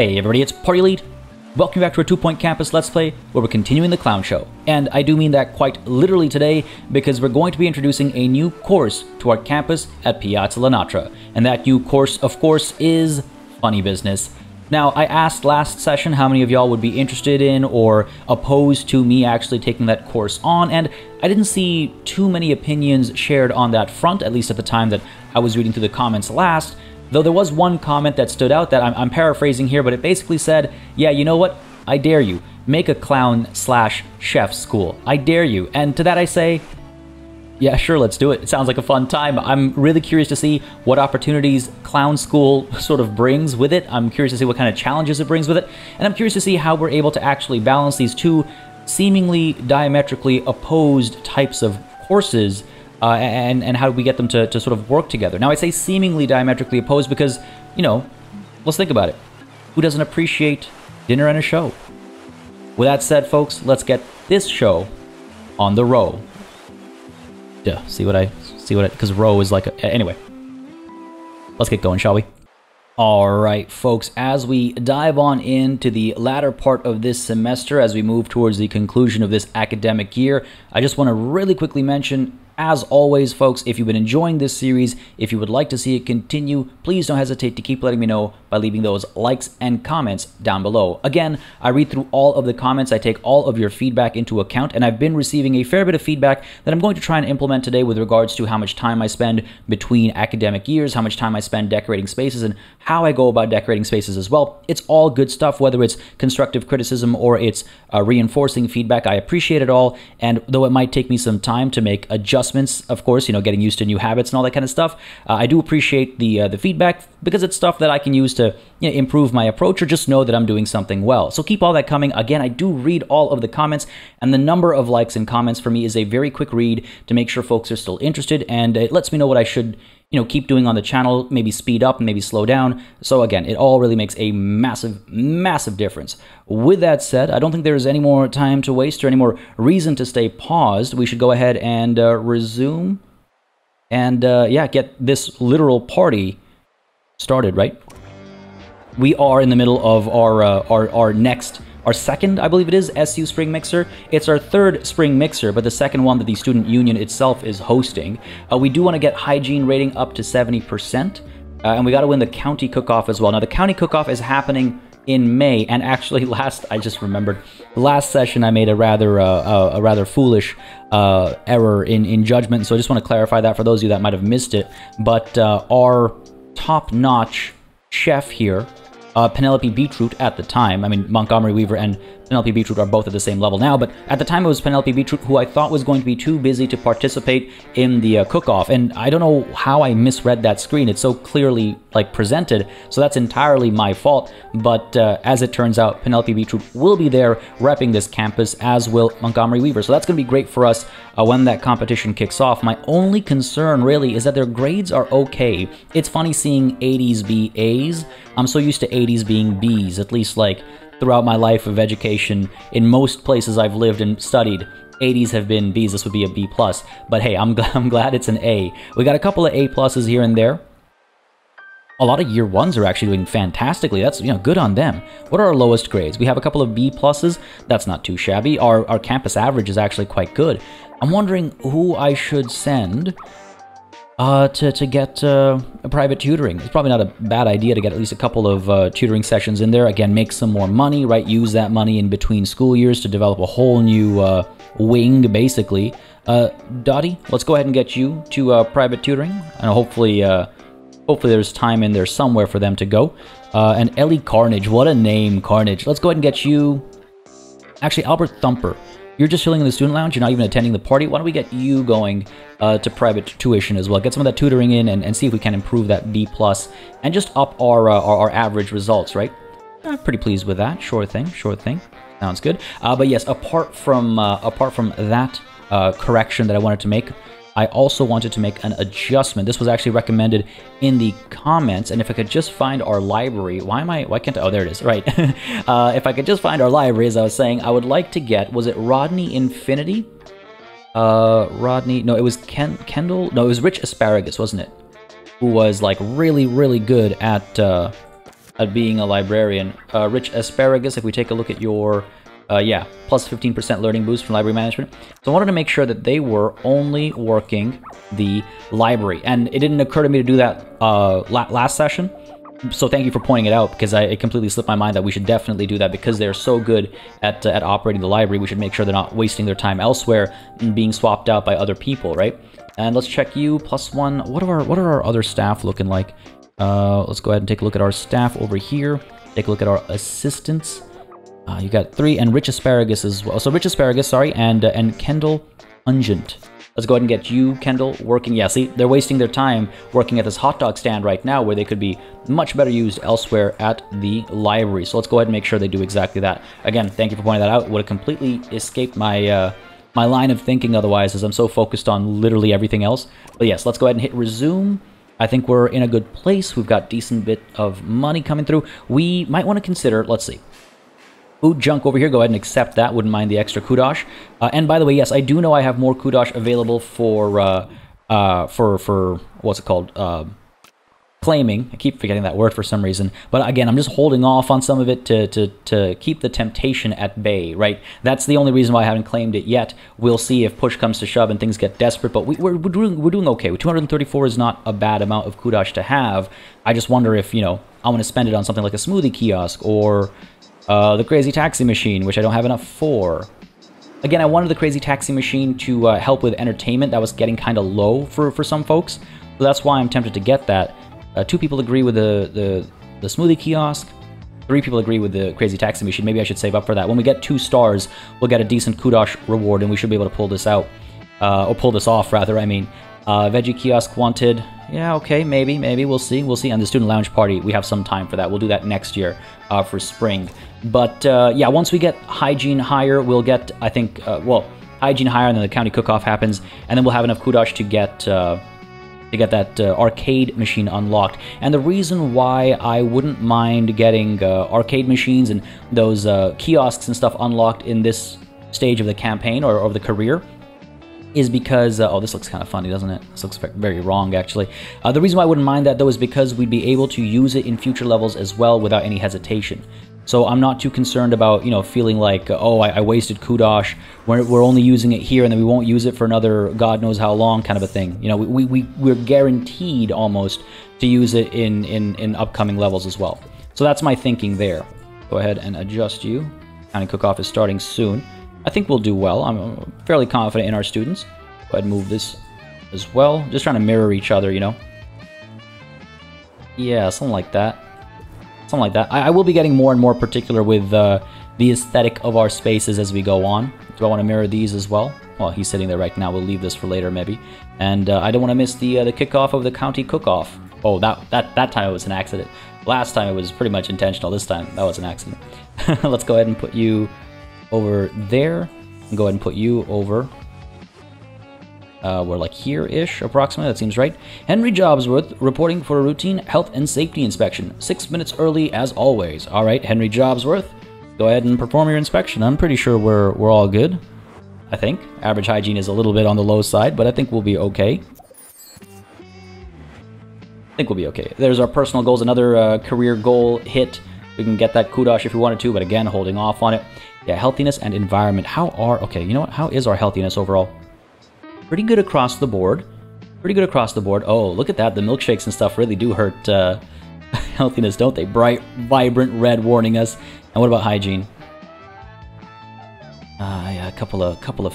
Hey everybody, it's PartyElite. Welcome back to our 2 Point Campus Let's Play, where we're continuing the clown show. And I do mean that quite literally today, because we're going to be introducing a new course to our campus at Piazza Lenatra. And that new course, of course, is Funny Business. Now, I asked last session how many of y'all would be interested in or opposed to me actually taking that course on, and I didn't see too many opinions shared on that front, at least at the time that I was reading through the comments last. Though there was one comment that stood out that I'm paraphrasing here, but it basically said, yeah, you know what? I dare you. Make a clown/chef school. I dare you. And to that I say, yeah, sure, let's do it. It sounds like a fun time. I'm really curious to see what opportunities clown school sort of brings with it. I'm curious to see what kind of challenges it brings with it. And I'm curious to see how we're able to actually balance these two seemingly diametrically opposed types of courses. And how do we get them to sort of work together? Now, I say seemingly diametrically opposed because, you know, let's think about it. Who doesn't appreciate dinner and a show? With that said, folks, let's get this show on the row. Yeah, see what I, because row is like, anyway. Let's get going, shall we? All right, folks, as we dive on into the latter part of this semester, as we move towards the conclusion of this academic year, I just want to really quickly mention, as always, folks, if you've been enjoying this series, if you would like to see it continue, please don't hesitate to keep letting me know by leaving those likes and comments down below. Again, I read through all of the comments, I take all of your feedback into account, and I've been receiving a fair bit of feedback that I'm going to try and implement today with regards to how much time I spend between academic years, how much time I spend decorating spaces, and how I go about decorating spaces as well. It's all good stuff, whether it's constructive criticism or it's reinforcing feedback. I appreciate it all, and though it might take me some time to make adjustments, of course, you know, getting used to new habits and all that kind of stuff, I do appreciate the feedback because it's stuff that I can use to, you know, improve my approach or just know that I'm doing something well. So keep all that coming. Again, I do read all of the comments, and the number of likes and comments for me is a very quick read to make sure folks are still interested, and it lets me know what I should, you know, keep doing on the channel, maybe speed up and maybe slow down. So again, it all really makes a massive, massive difference. With that said, I don't think there's any more time to waste or any more reason to stay paused. We should go ahead and resume and yeah, get this literal party started, right? We are in the middle of our next, our second, I believe it is, SU Spring Mixer. It's our third Spring Mixer, but the second one that the student union itself is hosting. We do want to get hygiene rating up to 70%, and we got to win the county cook-off as well. Now, the county cook-off is happening in May, and actually I just remembered, last session I made a rather foolish error in judgment, so I just want to clarify that for those of you that might have missed it, but our top-notch chef here, Penelope Beetroot at the time. I mean, Montgomery Weaver and Penelope Beetroot are both at the same level now, but at the time it was Penelope Beetroot who I thought was going to be too busy to participate in the cook-off, and I don't know how I misread that screen. It's so clearly, like, presented, so that's entirely my fault, but as it turns out, Penelope Beetroot will be there repping this campus, as will Montgomery Weaver, so that's going to be great for us when that competition kicks off. My only concern, really, is that their grades are okay. It's funny seeing 80s be A's. I'm so used to 80s being B's, at least, like, throughout my life of education, in most places I've lived and studied, 80s have been Bs. This would be a B+, but hey, I'm glad it's an A. We got a couple of A+ here and there. A lot of year ones are actually doing fantastically. That's, you know, good on them. What are our lowest grades? We have a couple of B+. That's not too shabby. Our campus average is actually quite good. I'm wondering who I should send to get a private tutoring. It's probably not a bad idea to get at least a couple of tutoring sessions in there. Again, make some more money, right? Use that money in between school years to develop a whole new wing, basically. Dottie, let's go ahead and get you to private tutoring, and hopefully hopefully there's time in there somewhere for them to go. And Ellie Carnage, what a name, Carnage. Let's go ahead and get you... Actually, Albert Thumper. You're just chilling in the student lounge, you're not even attending the party. Why don't we get you going to private tuition as well? Get some of that tutoring in and see if we can improve that B+ and just up our average results, right? I'm pretty pleased with that. Sure thing, sure thing. Sounds good. But yes, apart from that correction that I wanted to make, I also wanted to make an adjustment. This was actually recommended in the comments, and if I could just find our library, why can't I, oh, there it is, right. If I could just find our library, as I was saying, I would like to get, was it Rodney Infinity? Rodney, no, it was Kendall, no, it was Rich Asparagus, wasn't it? Who was, like, really, really good at being a librarian. Rich Asparagus, if we take a look at your, yeah, plus 15% learning boost from library management. So I wanted to make sure that they were only working the library, and it didn't occur to me to do that last session. So thank you for pointing it out, because it completely slipped my mind that we should definitely do that, because they're so good at operating the library. We should make sure they're not wasting their time elsewhere and being swapped out by other people, right? And let's check you, plus one. What are our other staff looking like? Let's go ahead and take a look at our staff over here. Take a look at our assistants. You got three, and Rich Asparagus as well. So Rich Asparagus, sorry, and Kendall Pungent. Let's go ahead and get you, Kendall, working. Yeah, see, they're wasting their time working at this hot dog stand right now, where they could be much better used elsewhere at the library. So let's go ahead and make sure they do exactly that. Again, thank you for pointing that out. It would have completely escaped my my line of thinking otherwise, as I'm so focused on literally everything else. But yes, let's go ahead and hit resume. I think we're in a good place. We've got a decent bit of money coming through. We might want to consider, let's see. Food junk over here, go ahead and accept that. Wouldn't mind the extra kudosh. And by the way, yes, I do know I have more kudosh available for what's it called? Claiming. I keep forgetting that word for some reason. But again, I'm just holding off on some of it to keep the temptation at bay, right? That's the only reason why I haven't claimed it yet. We'll see if push comes to shove and things get desperate. But we're doing okay. 234 is not a bad amount of kudosh to have. I just wonder if, you know, I want to spend it on something like a smoothie kiosk or... the Crazy Taxi Machine, which I don't have enough for. Again, I wanted the Crazy Taxi Machine to help with entertainment. That was getting kind of low for some folks, so that's why I'm tempted to get that. Two people agree with the smoothie kiosk. Three people agree with the Crazy Taxi Machine. Maybe I should save up for that. When we get 2 stars, we'll get a decent kudosh reward, and we should be able to pull this out. Or pull this off, rather, I mean. Veggie kiosk wanted. Yeah, okay, maybe, we'll see. And the student lounge party, we have some time for that. We'll do that next year for spring. But yeah, once we get hygiene higher, we'll get, I think, well, hygiene higher, and then the county cook-off happens, and then we'll have enough kudosh to get that arcade machine unlocked. And the reason why I wouldn't mind getting arcade machines and those kiosks and stuff unlocked in this stage of the campaign or of the career is because, oh, this looks kind of funny, doesn't it? This looks very wrong, actually. The reason why I wouldn't mind that, though, is because we'd be able to use it in future levels as well without any hesitation. So I'm not too concerned about, you know, feeling like, oh, I wasted kudosh, we're only using it here and then we won't use it for another God knows how long kind of a thing. You know, we're guaranteed almost to use it in upcoming levels as well. So that's my thinking there. Go ahead and adjust you. County Cook-Off is starting soon. I think we'll do well. I'm fairly confident in our students. Go ahead and move this as well. Just trying to mirror each other, you know? Yeah, something like that. Something like that. I will be getting more and more particular with the aesthetic of our spaces as we go on. Do I want to mirror these as well? Well, he's sitting there right now. We'll leave this for later, maybe. And I don't want to miss the kickoff of the county cook-off. Oh, that time it was an accident. Last time it was pretty much intentional. This time, that was an accident. Let's go ahead and put you... over there, and go ahead and put you over. We're like here-ish, approximately, that seems right. Henry Jobsworth, reporting for a routine health and safety inspection. 6 minutes early, as always. All right, Henry Jobsworth, go ahead and perform your inspection. I'm pretty sure we're all good, I think. Average hygiene is a little bit on the low side, but I think we'll be okay. I think we'll be okay. There's our personal goals, another career goal hit. We can get that kudosh if we wanted to, but again, holding off on it. Yeah, healthiness and environment. Okay, you know what? How is our healthiness overall? Pretty good across the board. Pretty good across the board. Oh, look at that. The milkshakes and stuff really do hurt healthiness, don't they? Bright, vibrant red warning us. And what about hygiene? Yeah, a couple of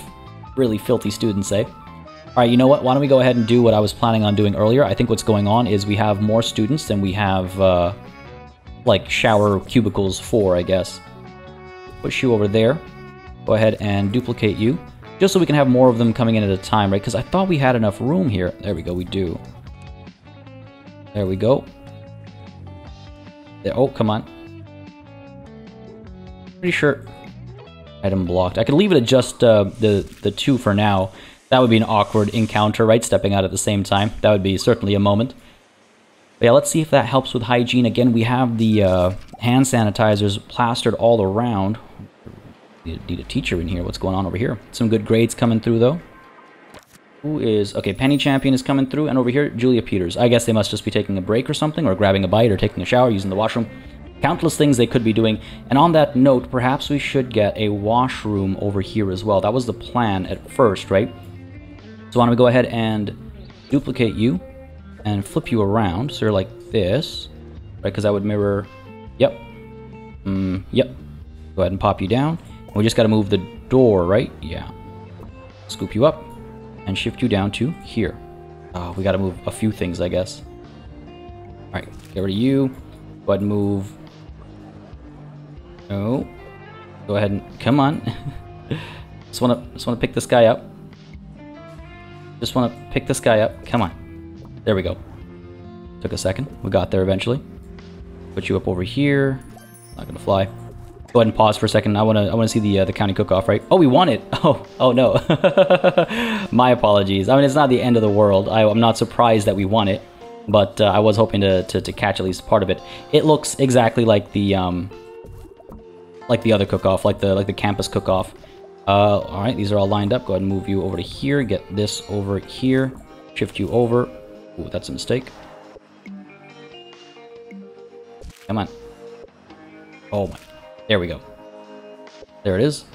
really filthy students, eh? All right, you know what? Why don't we go ahead and do what I was planning on doing earlier? I think what's going on is we have more students than we have, like, shower cubicles for, I guess. Push you over there. Go ahead and duplicate you, just so we can have more of them coming in at a time, right? Because I thought we had enough room here. There we go. We do. There we go. There. Oh, come on. Pretty sure. Item blocked. I could leave it at just the two for now. That would be an awkward encounter, right? Stepping out at the same time. That would be certainly a moment. But yeah, let's see if that helps with hygiene. Again, we have the hand sanitizers plastered all around. Need a teacher in here. What's going on over here? Some good grades coming through, though. Who is... Okay, Penny Champion is coming through. And over here, Julia Peters. I guess they must just be taking a break or something, or grabbing a bite, or taking a shower, using the washroom. countless things they could be doing. And on that note, perhaps we should get a washroom over here as well. That was the plan at first, right? So why don't we go ahead and duplicate you and flip you around. So you're like this, right? Because I would mirror, yep, yep. Go ahead and pop you down. And we just got to move the door, right? Yeah. Scoop you up and shift you down to here. Oh, we got to move a few things, I guess. All right, get rid of you. Go ahead and move. No. Go ahead and come on. just want to pick this guy up. Just want to pick this guy up. Come on. There we go. Took a second. We got there eventually. Put you up over here. Not gonna fly. Go ahead and pause for a second. I wanna see the county cook-off, right? Oh, we won it. Oh no. My apologies. I mean, it's not the end of the world. I'm not surprised that we won it, but I was hoping to catch at least part of it. It looks exactly like the other cook-off, like the campus cook-off. All right, these are all lined up. Go ahead and move you over to here. Get this over here. Shift you over. Ooh, that's a mistake. Come on. Oh my. There we go. There it is.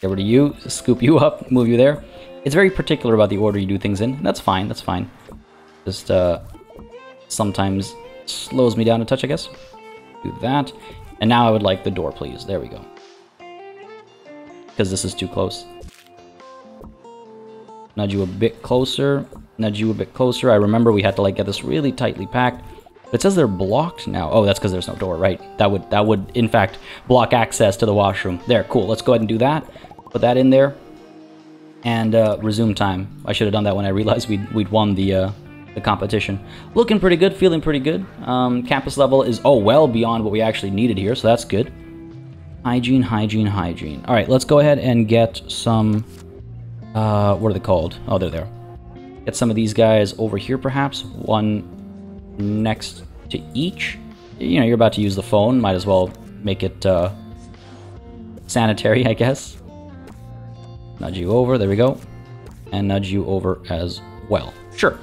Get rid of you, scoop you up, move you there. It's very particular about the order you do things in. That's fine, that's fine. Just sometimes slows me down a touch, I guess. Do that. And now I would like the door, please. There we go. Because this is too close. Nudge you a bit closer. Nudge you a bit closer. I remember we had to like get this really tightly packed. It says they're blocked now. Oh, that's because there's no door, right? That would in fact block access to the washroom. There, cool. Let's go ahead and do that. Put that in there, and resume time. I should have done that when I realized we'd won the competition. Looking pretty good, feeling pretty good. Campus level is well beyond what we actually needed here, so that's good. Hygiene, hygiene, hygiene. All right, let's go ahead and get some. What are they called? Oh, they're there. Get some of these guys over here, perhaps one. Next to each. You know, you're about to use the phone, might as well make it sanitary, I guess. Nudge you over, there we go, and nudge you over as well. Sure,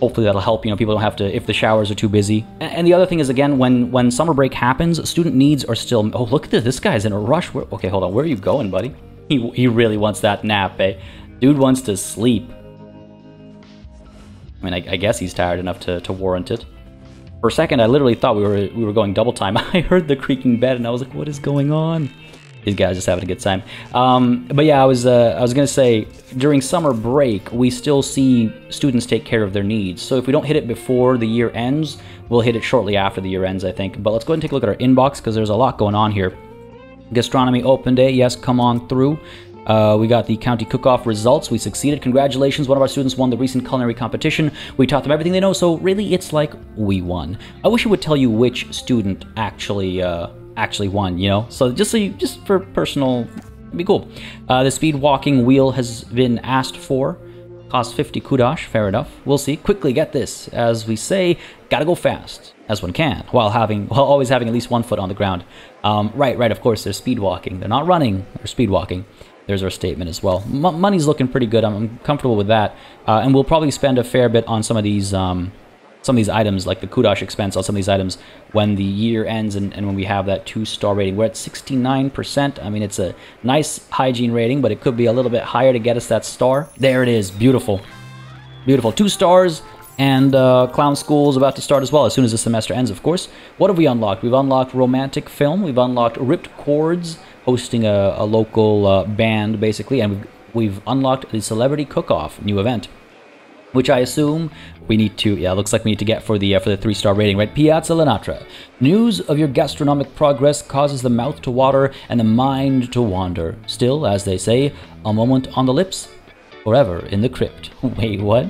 hopefully that'll help. You know, people don't have to, if the showers are too busy. And the other thing is, again, when summer break happens, student needs are still, oh, look at this, this guy's in a rush. Okay, hold on, where are you going, buddy? He really wants that nap, eh? Dude wants to sleep. I mean, I guess he's tired enough to warrant it. For a second, I literally thought we were going double time. I heard the creaking bed, and I was like, "What is going on?" These guys just having a good time. But yeah, I was gonna say during summer break, we still see students take care of their needs. So if we don't hit it before the year ends, we'll hit it shortly after the year ends, I think. But let's go ahead and take a look at our inbox because there's a lot going on here. Gastronomy open day, yes, come on through. We got the county cook-off results. We succeeded. Congratulations. One of our students won the recent culinary competition. We taught them everything they know, so really it's like we won. I wish it would tell you which student actually won, you know? So just for personal, it'd be cool. The speed walking wheel has been asked for. Cost 50 kudash, fair enough. We'll see. Quickly get this. As we say, gotta go fast, as one can, while always having at least one foot on the ground. Right, of course, they're speed walking. They're not running, they're speed walking. There's our statement as well. Money's looking pretty good. I'm comfortable with that, and we'll probably spend a fair bit on some of these items, like the kudash expense on some of these items when the year ends, and when we have that 2-star rating. We're at 69%. I mean, it's a nice hygiene rating, but it could be a little bit higher to get us that star. There it is. Beautiful, beautiful. 2 stars. And clown school is about to start as well, as soon as the semester ends, of course. What have we unlocked? We've unlocked romantic film. We've unlocked ripped chords, hosting a local band, basically. And we've unlocked the celebrity cook-off new event, which I assume we need to. Yeah, it looks like we need to get for the 3-star rating, right? Piazza Lenatra. News of your gastronomic progress causes the mouth to water and the mind to wander. Still, as they say, a moment on the lips, forever in the crypt. Wait, what?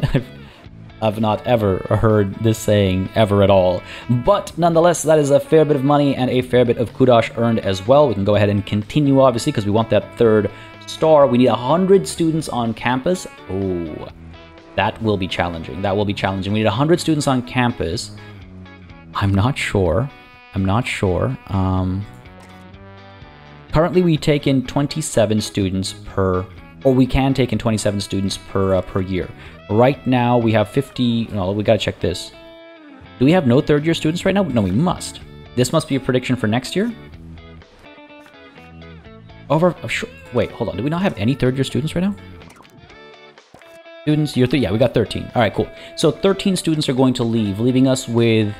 I've not ever heard this saying ever at all. But nonetheless, that is a fair bit of money and a fair bit of kudash earned as well. We can go ahead and continue, obviously, because we want that 3rd star. We need 100 students on campus. Oh, that will be challenging. That will be challenging. We need 100 students on campus. I'm not sure. I'm not sure. Currently, we take in 27 students per, or we can take in 27 students per year. Right now we have 50. No, we gotta check this. Do we have no third year students right now? No, we must. This must be a prediction for next year. Over. Oh, sure. Wait, hold on. Do we not have any third year students right now? Students, year 3. Yeah, we got 13. All right, cool. So 13 students are going to leave, leaving us with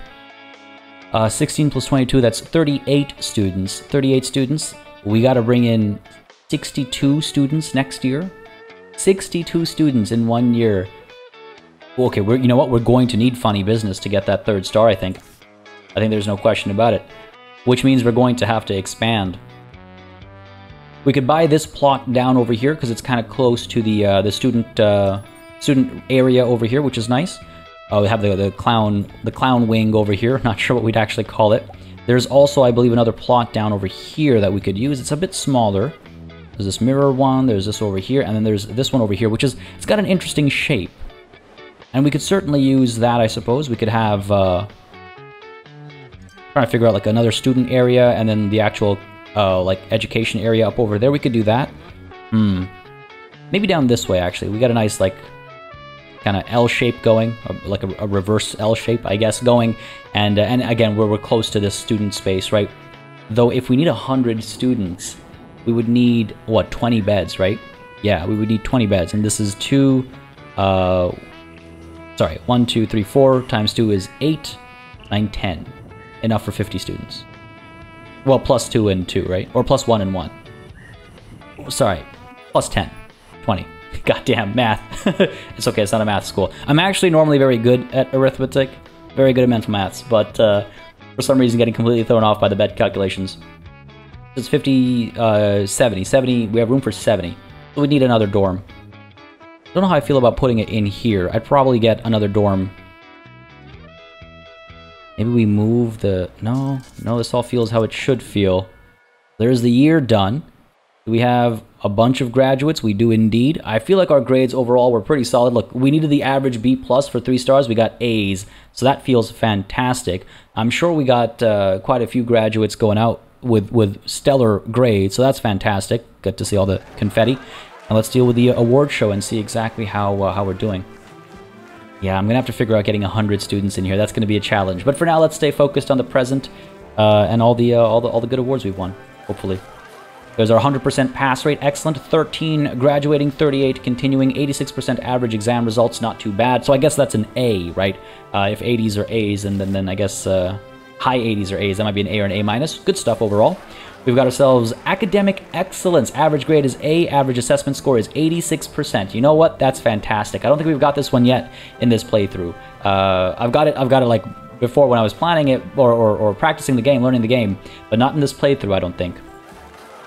16 plus 22. That's 38 students. 38 students. We got to bring in 62 students next year. 62 students in 1 year. Okay, we're, you know what? We're going to need funny business to get that third star, I think. I think there's no question about it. Which means we're going to have to expand. We could buy this plot down over here because it's kind of close to the student area over here, which is nice. We have the clown wing over here. Not sure what we'd actually call it. There's also, I believe, another plot down over here that we could use. It's a bit smaller. There's this mirror one. There's this over here, and then there's this one over here, which is, it's got an interesting shape. And we could certainly use that, I suppose. We could have trying to figure out like another student area, and then the actual like education area up over there. We could do that. Maybe down this way actually. We got a nice like kind of L shape going, like a reverse L shape, I guess, going. And again, we're close to this student space, right? Though if we need 100 students, we would need what, 20 beds, right? Yeah, we would need 20 beds, and this is 1, 2, 3, 4 times 2 is 8, 9, 10. Enough for 50 students. Well, plus 2 and 2, right? Or plus 1 and 1. Sorry, plus 10, 20. Goddamn math. It's okay, it's not a math school. I'm actually normally very good at arithmetic, very good at mental maths, but for some reason getting completely thrown off by the bed calculations. It's 50, 70. 70, we have room for 70. So we need another dorm. I don't know how I feel about putting it in here. I'd probably get another dorm. Maybe we move the... No, this all feels how it should feel. There's the year done. Do we have a bunch of graduates? We do indeed. I feel like our grades overall were pretty solid. Look, we needed the average B+ for 3 stars. We got A's, so that feels fantastic. I'm sure we got quite a few graduates going out with stellar grades, so that's fantastic. Good to see all the confetti. Now let's deal with the award show and see exactly how we're doing. Yeah, I'm gonna have to figure out getting 100 students in here. That's gonna be a challenge. But for now, let's stay focused on the present and all the good awards we've won. Hopefully, there's our 100% pass rate, excellent. 13 graduating, 38 continuing, 86% average exam results, not too bad. So I guess that's an A, right? If 80s are A's, and then I guess high 80s are A's. That might be an A or an A-. Good stuff overall. We've got ourselves academic excellence. Average grade is A. Average assessment score is 86%. You know what? That's fantastic. I don't think we've got this one yet in this playthrough. I've got it like before when I was planning it or practicing the game, learning the game, but not in this playthrough, I don't think.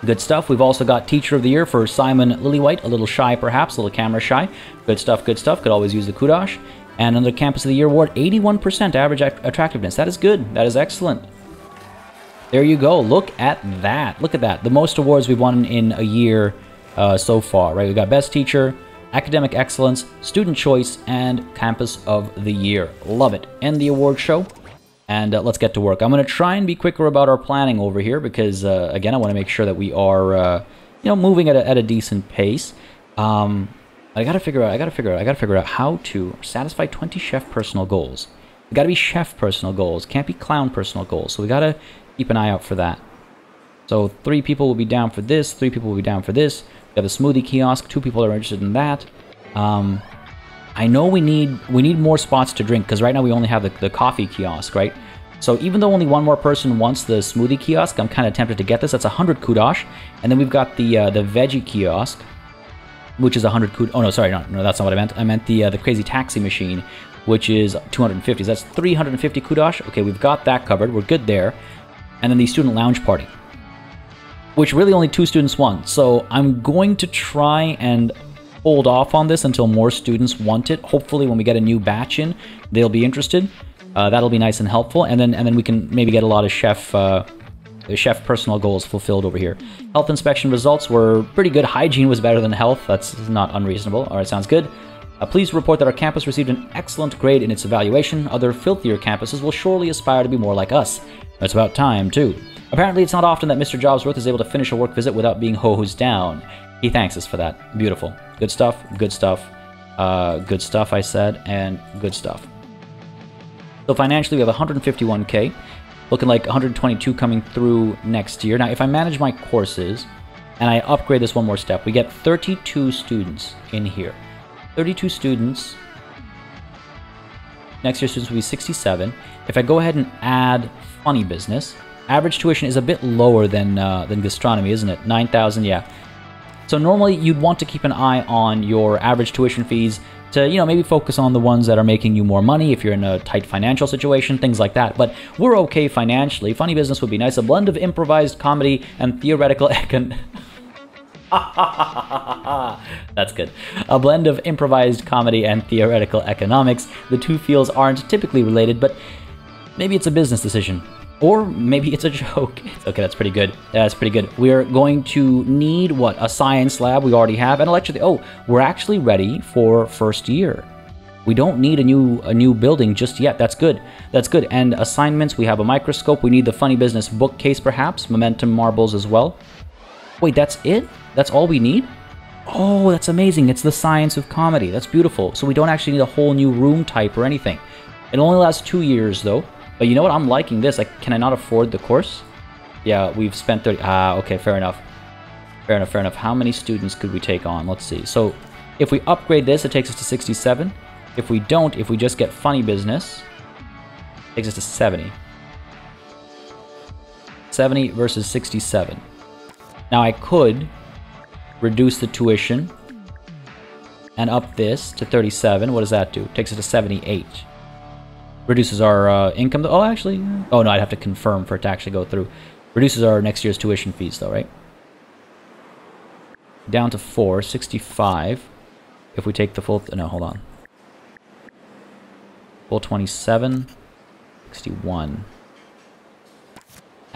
Good stuff. We've also got Teacher of the Year for Simon Lillywhite. A little shy, perhaps. A little camera shy. Good stuff, good stuff. Could always use the kudosh. And another Campus of the Year award, 81% average attractiveness. That is good. That is excellent. There you go. Look at that. Look at that. The most awards we've won in a year so far, right? We've got Best Teacher, Academic Excellence, Student Choice, and Campus of the Year. Love it. End the award show, and let's get to work. I'm going to try and be quicker about our planning over here because, again, I want to make sure that we are, you know, moving at a decent pace. I got to figure out how to satisfy 20 chef personal goals. They got to be chef personal goals. Can't be clown personal goals. So we got to keep an eye out for that. So 3 people will be down for this. 3 people will be down for this. We have a smoothie kiosk. 2 people are interested in that. I know we need more spots to drink because right now we only have the coffee kiosk, right? So even though only one more person wants the smoothie kiosk, I'm kind of tempted to get this. That's 100 kudosh. And then we've got the veggie kiosk, which is 100 kudosh. Oh no, sorry, no, that's not what I meant. I meant the crazy taxi machine, which is 250. So that's 350 kudosh. Okay, we've got that covered. We're good there. And then the student lounge party, which really only 2 students won. So I'm going to try and hold off on this until more students want it. Hopefully when we get a new batch in, they'll be interested. That'll be nice and helpful. And then we can maybe get a lot of chef personal goals fulfilled over here. Health inspection results were pretty good. Hygiene was better than health. That's not unreasonable. All right, sounds good. Please report that our campus received an excellent grade in its evaluation. Other filthier campuses will surely aspire to be more like us. It's about time, too. Apparently, it's not often that Mr. Jobsworth is able to finish a work visit without being hosed down. He thanks us for that. Beautiful. Good stuff. Good stuff. Good stuff, I said. And good stuff. So financially, we have 151K, looking like 122 coming through next year. Now, if I manage my courses and I upgrade this one more step, we get 32 students in here. 32 students. Next year's students will be 67. If I go ahead and add funny business, average tuition is a bit lower than gastronomy, isn't it? 9,000, yeah. So normally you'd want to keep an eye on your average tuition fees to, you know, maybe focus on the ones that are making you more money if you're in a tight financial situation, things like that. But we're okay financially. Funny business would be nice. A blend of improvised comedy and theoretical econ. That's good. A blend of improvised comedy and theoretical economics. The two fields aren't typically related, but maybe it's a business decision. Or maybe it's a joke. Okay, that's pretty good. That's pretty good. We're going to need, what, a science lab we already have, and a lecture. Oh, we're actually ready for first year. We don't need a new building just yet. That's good. That's good. And assignments, we have a microscope. We need the funny business bookcase, perhaps. Momentum marbles as well. Wait, that's it? That's all we need? Oh, that's amazing. It's the science of comedy. That's beautiful. So we don't actually need a whole new room type or anything. It only lasts 2 years, though. But you know what? I'm liking this. Like, can I not afford the course? Yeah, we've spent 30... Ah, okay, fair enough. Fair enough, fair enough. How many students could we take on? Let's see. So, if we upgrade this, it takes us to 67. If we don't, if we just get funny business, it takes us to 70. 70 versus 67. Now, I could reduce the tuition and up this to 37. What does that do? It takes us to 78. Reduces our income. Oh, actually. Oh, no, I'd have to confirm for it to actually go through. Reduces our next year's tuition fees, though, right? Down to 465. If we take the full... no, hold on. Full 27. 61.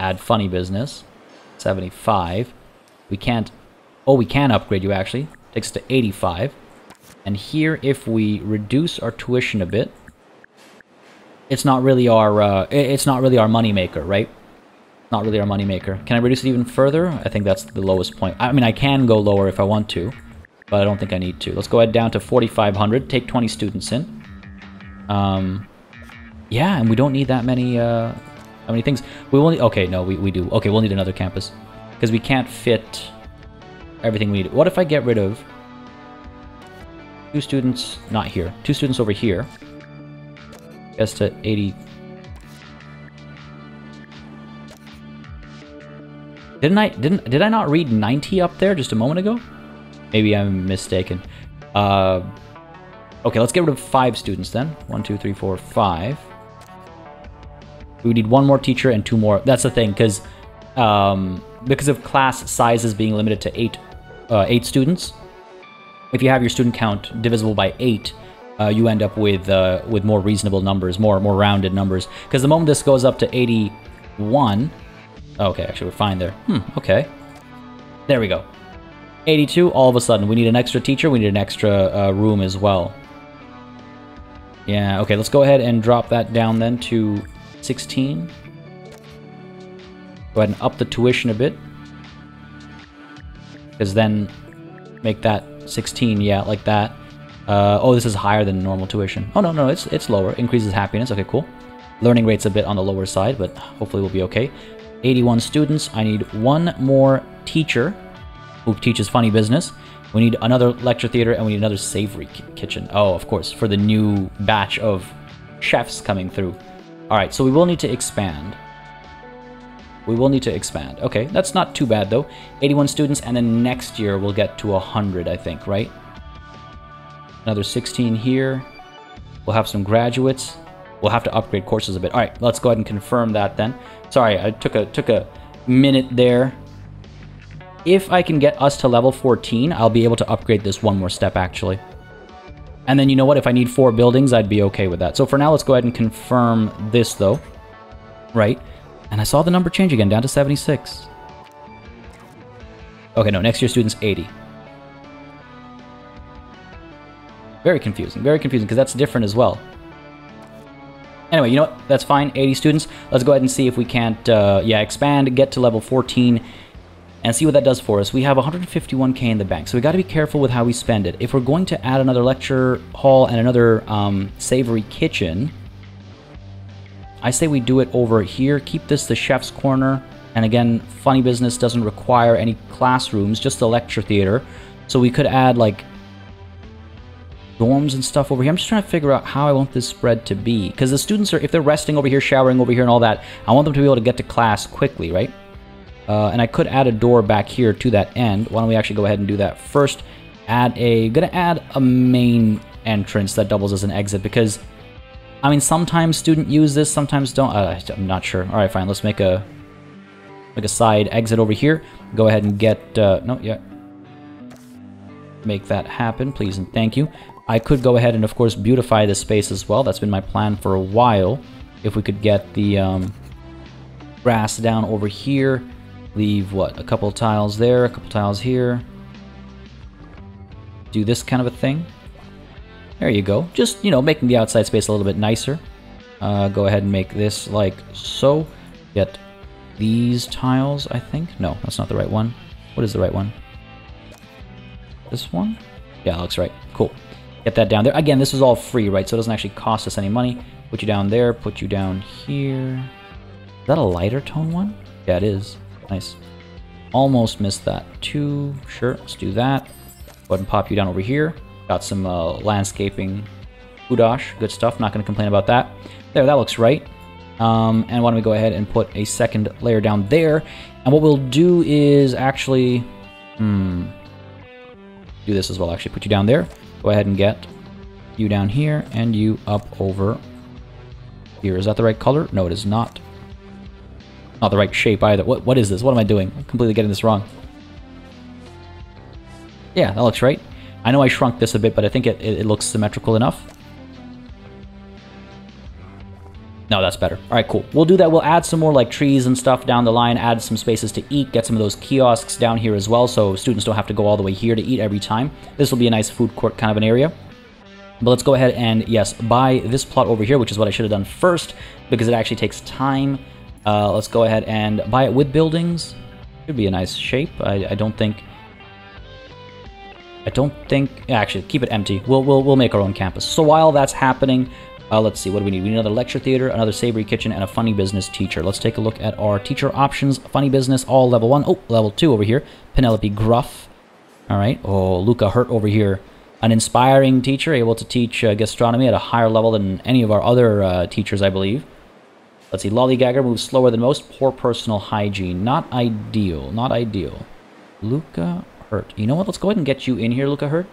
Add funny business. 75. We can't... Oh, we can upgrade you, actually. Takes us to 85. And here, if we reduce our tuition a bit... it's not really our moneymaker, right? Not really our moneymaker. Can I reduce it even further? I think that's the lowest point. I mean, I can go lower if I want to, but I don't think I need to. Let's go ahead down to 4,500. Take 20 students in. Yeah, and we don't need that many things. We will need, okay, no, we do. Okay, we'll need another campus because we can't fit everything we need. What if I get rid of 2 students not here, 2 students over here? Gets to 80. Did I not read 90 up there just a moment ago? Maybe I'm mistaken. Okay, let's get rid of 5 students then. 1, 2, 3, 4, 5. We would need 1 more teacher and 2 more. That's the thing, because of class sizes being limited to 8 students. If you have your student count divisible by 8. You end up with more reasonable numbers, more rounded numbers. Because the moment this goes up to 81... okay, actually, we're fine there. Okay. There we go. 82, all of a sudden. We need an extra teacher. We need an extra room as well. Yeah, okay, let's go ahead and drop that down then to 16. Go ahead and up the tuition a bit. Because then make that 16, yeah, like that. Oh, this is higher than normal tuition. Oh, no, it's lower. Increases happiness. Okay, cool. Learning rate's a bit on the lower side, but hopefully we'll be okay. 81 students. I need 1 more teacher who teaches funny business. We need another lecture theater, and we need another savory kitchen. Oh, of course, for the new batch of chefs coming through. All right, so we will need to expand. We will need to expand. Okay, that's not too bad, though. 81 students, and then next year we'll get to 100, I think, right? Another 16 here. We'll have some graduates. We'll have to upgrade courses a bit. All right, let's go ahead and confirm that then. Sorry, I took a minute there. If I can get us to level 14, I'll be able to upgrade this 1 more step, actually. And then you know what? If I need 4 buildings, I'd be okay with that. So for now, let's go ahead and confirm this, though. Right? And I saw the number change again, down to 76. Okay, no, next year students 80. Very confusing, because that's different as well. Anyway, you know what? That's fine, 80 students. Let's go ahead and see if we can't, expand, get to level 14, and see what that does for us. We have 151K in the bank, so we got to be careful with how we spend it. If we're going to add another lecture hall and another savory kitchen, I say we do it over here, keep this the chef's corner. And again, Funny Business doesn't require any classrooms, just the lecture theater. So we could add like dorms and stuff over here. I'm just trying to figure out how I want this spread to be. Because the students are, if they're resting over here, showering over here and all that, I want them to be able to get to class quickly, right? And I could add a door back here to that end. Why don't we actually go ahead and do that first. Gonna add a main entrance that doubles as an exit because, I mean, sometimes students use this, sometimes don't. I'm not sure. All right, fine. Let's make a side exit over here. Go ahead and get make that happen, please and thank you. I could go ahead and of course beautify this space as well. That's been my plan for a while. If we could get the grass down over here, leave what, a couple tiles there, a couple tiles here, do this kind of a thing. There you go. Just, you know, making the outside space a little bit nicer. Go ahead and make this like so. Get these tiles, I think. No, that's not the right one. What is the right one? This one? Yeah, that looks right. Cool. Get that down there. Again, this is all free, right? So it doesn't actually cost us any money. Put you down there. Put you down here. Is that a lighter tone one? Yeah, it is. Nice. Almost missed that too. Sure, let's do that. Go ahead and pop you down over here. Got some landscaping kudosh. Good stuff. Not going to complain about that. There, that looks right. And why don't we go ahead and put a second layer down there. And what we'll do is actually, do this as well, actually. Put you down there. Go ahead and get you down here and you up over here. Is that the right color? No, it is not. Not the right shape either. What is this? What am I doing? I'm completely getting this wrong. Yeah, that looks right. I know I shrunk this a bit, but I think it looks symmetrical enough. No, that's better. All right, cool. We'll do that. We'll add some more like trees and stuff down the line, add some spaces to eat, get some of those kiosks down here as well, so students don't have to go all the way here to eat every time. This will be a nice food court kind of an area. But let's go ahead and, yes, buy this plot over here, which is what I should have done first, because it actually takes time. Let's go ahead and buy it with buildings. Should be a nice shape. I don't think... Actually, keep it empty. We'll make our own campus. So while that's happening... let's see, what do we need? We need another lecture theater, another savory kitchen, and a Funny Business teacher. Let's take a look at our teacher options. Funny Business, all level 1. Oh, level 2 over here. Penelope Gruff. All right. Oh, Luca Hurt over here. An inspiring teacher, able to teach gastronomy at a higher level than any of our other teachers, I believe. Let's see, Lolly Gagger moves slower than most. Poor personal hygiene. Not ideal. Not ideal. Luca Hurt. You know what? Let's go ahead and get you in here, Luca Hurt.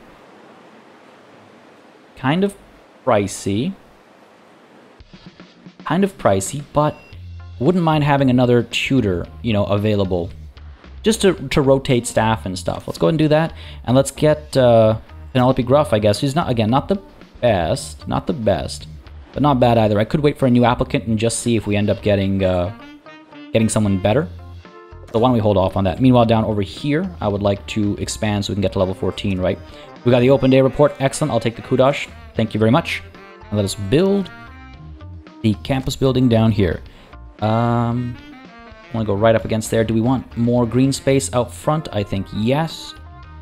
Kind of pricey. Kind of pricey, but wouldn't mind having another tutor, you know, available just to rotate staff and stuff. Let's go ahead and do that, and let's get Penelope Gruff, I guess. She's not, again, not the best, but not bad either. I could wait for a new applicant and just see if we end up getting getting someone better. So why don't we hold off on that? Meanwhile, down over here, I would like to expand so we can get to level 14, right? We got the open day report. Excellent. I'll take the kudosh. Thank you very much. And let us build the campus building down here. I want to go right up against there. Do we want more green space out front? I think yes.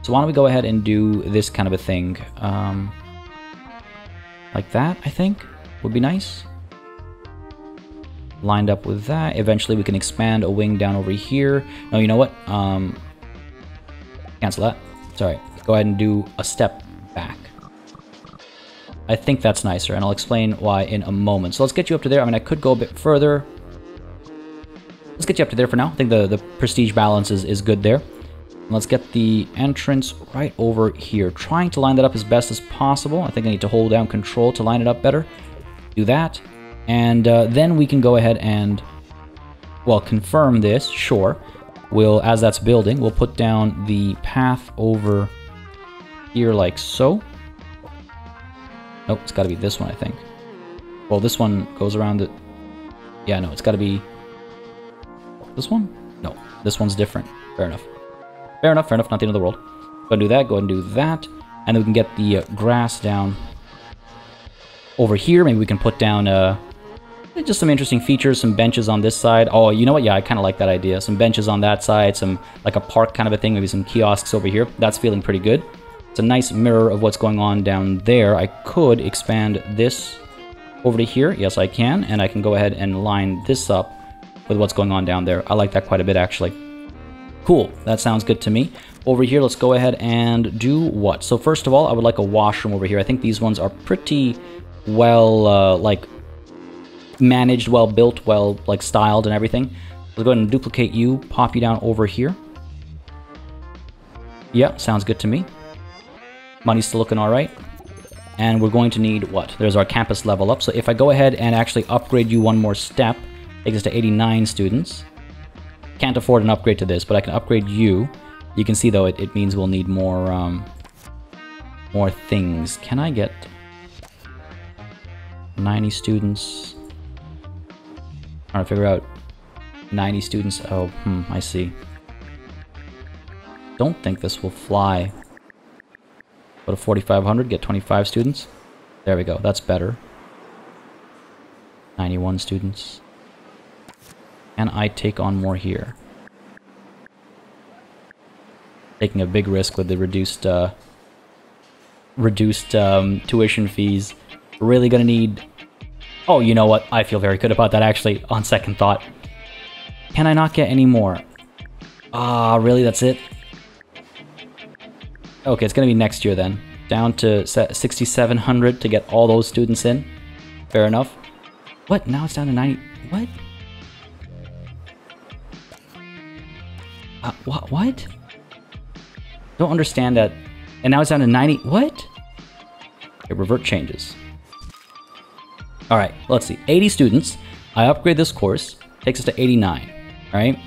So why don't we go ahead and do this kind of a thing. Like that, I think, would be nice. Lined up with that. Eventually we can expand a wing down over here. No, you know what? Cancel that. Sorry. Go ahead and do a step back. I think that's nicer, and I'll explain why in a moment. So let's get you up to there. I mean, I could go a bit further. Let's get you up to there for now. I think the prestige balance is good there. And let's get the entrance right over here. Trying to line that up as best as possible. I think I need to hold down control to line it up better. Do that. And then we can go ahead and, well, confirm this, sure. We'll, as that's building, we'll put down the path over here like so. Nope, it's got to be this one, I think. Well, this one goes around it. Yeah, no, it's got to be this one? No, this one's different. Fair enough. Fair enough, fair enough. Not the end of the world. Go ahead and do that. Go ahead and do that. And then we can get the grass down over here. Maybe we can put down just some interesting features, some benches on this side. Oh, you know what? Yeah, I kind of like that idea. Some benches on that side, some like a park kind of a thing, maybe some kiosks over here. That's feeling pretty good. It's a nice mirror of what's going on down there. I could expand this over to here. Yes, I can. And I can go ahead and line this up with what's going on down there. I like that quite a bit, actually. Cool. That sounds good to me. Over here, let's go ahead and do what? So first of all, I would like a washroom over here. I think these ones are pretty well, like, managed, well built, well, like, styled and everything. Let's go ahead and duplicate you, pop you down over here. Yeah, sounds good to me. Money's still looking all right. And we're going to need what? There's our campus level up. So if I go ahead and actually upgrade you one more step, takes us to 89 students. Can't afford an upgrade to this, but I can upgrade you. You can see, though, it means we'll need more, more things. Can I get 90 students? I'm trying to figure out 90 students. Oh, I see. Don't think this will fly. Go to 4,500, get 25 students. There we go, that's better. 91 students. Can I take on more here? Taking a big risk with the reduced, tuition fees. Really gonna need... Oh, you know what? I feel very good about that, actually, on second thought. Can I not get any more? Ah, really? That's it? Okay, it's going to be next year then. Down to 6,700 to get all those students in. Fair enough. What? Now it's down to 90. What? What? Don't understand that. And now it's down to 90. What? Okay, revert changes. All right, let's see. 80 students. I upgrade this course. Takes us to 89. All right.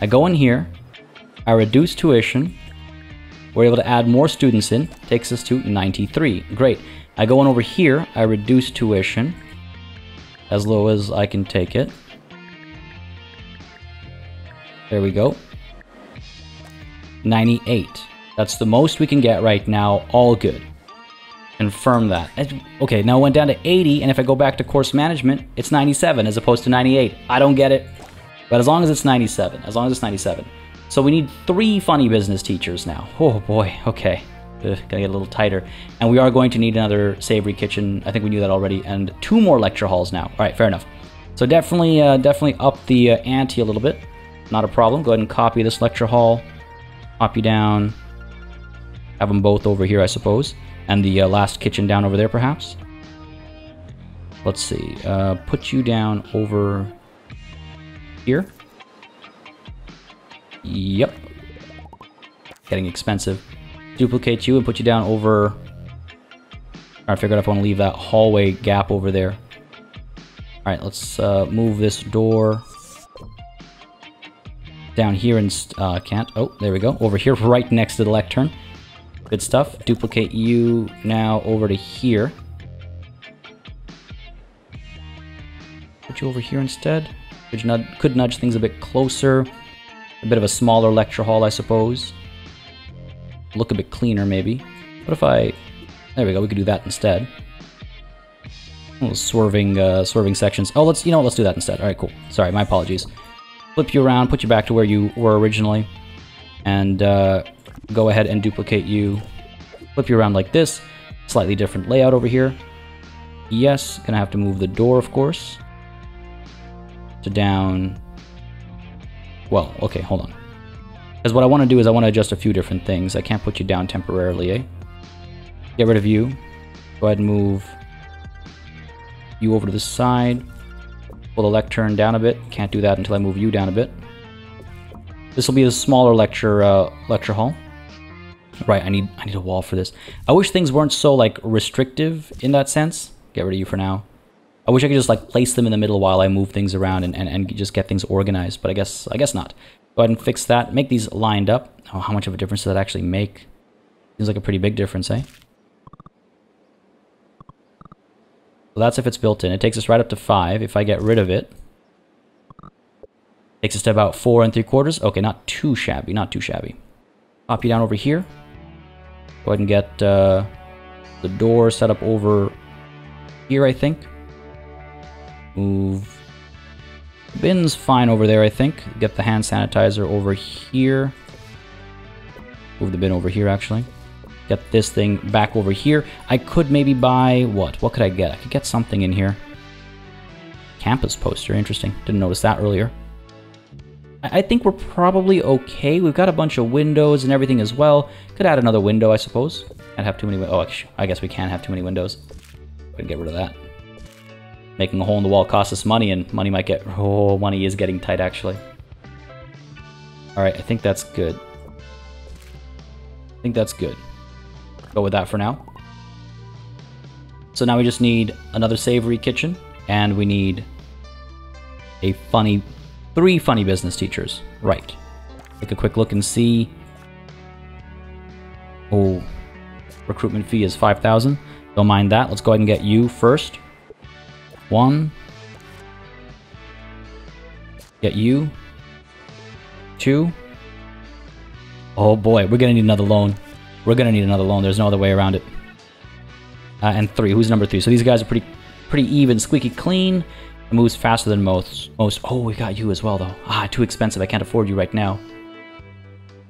I go in here. I reduce tuition. We're able to add more students in, takes us to 93. Great. I go on over here, I reduce tuition as low as I can take it. There we go. 98. That's the most we can get right now. All good. Confirm that. Okay, now it went down to 80, and if I go back to course management, it's 97 as opposed to 98. I don't get it. But as long as it's 97, as long as it's 97. So we need 3 funny business teachers now. Oh boy, okay. Gotta get a little tighter. And we are going to need another savory kitchen. I think we knew that already. And 2 more lecture halls now. All right, fair enough. So definitely, definitely up the ante a little bit. Not a problem. Go ahead and copy this lecture hall. Copy down. Have them both over here, I suppose. And the last kitchen down over there, perhaps. Let's see. Put you down over here. Yep. Getting expensive. Duplicate you and put you down over... All right, figured out if I want to leave that hallway gap over there. All right, let's move this door down here and... can't. Oh, there we go. Over here, right next to the lectern. Good stuff. Duplicate you now over to here. Put you over here instead. Could nudge things a bit closer. A bit of a smaller lecture hall, I suppose. Look a bit cleaner, maybe. What if I... There we go, we could do that instead. Little swerving, swerving sections. Oh, let's, you know, let's do that instead. All right, cool. Sorry, my apologies. Flip you around, put you back to where you were originally. And go ahead and duplicate you. Flip you around like this. Slightly different layout over here. Yes, gonna have to move the door, of course. To down... Well, okay, hold on. Because what I want to do is I want to adjust a few different things. I can't put you down temporarily, eh? Get rid of you. Go ahead and move you over to this side. Pull the lectern down a bit. Can't do that until I move you down a bit. This will be the smaller lecture hall. Right, I need a wall for this. I wish things weren't so, like, restrictive in that sense. Get rid of you for now. I wish I could just, like, place them in the middle while I move things around and just get things organized, but I guess not. Go ahead and fix that. Make these lined up. Oh, how much of a difference does that actually make? Seems like a pretty big difference, eh? Well, that's if it's built in. It takes us right up to 5. If I get rid of it, takes us to about 4 3/4. Okay, not too shabby, not too shabby. Pop you down over here. Go ahead and get the door set up over here, I think. Move. Bin's fine over there, I think. Get the hand sanitizer over here. Move the bin over here, actually. Get this thing back over here. I could maybe buy... What? What could I get? I could get something in here. Campus poster, interesting. Didn't notice that earlier. I think we're probably okay. We've got a bunch of windows and everything as well. Could add another window, I suppose. Can't have too many windows. Oh, I guess we can't have too many windows. Go and get rid of that. Making a hole in the wall costs us money, and money might get... Oh, money is getting tight, actually. Alright, I think that's good. I think that's good. Go with that for now. So now we just need another savory kitchen, and we need a funny... 3 funny business teachers. Right. Take a quick look and see. Oh. Recruitment fee is 5,000. Don't mind that. Let's go ahead and get you first. One. Get you. Two. Oh boy, we're gonna need another loan. We're gonna need another loan. There's no other way around it. And 3. Who's number 3? So these guys are pretty even. Squeaky clean. It moves faster than most. Oh, we got you as well, though. Ah, too expensive. I can't afford you right now.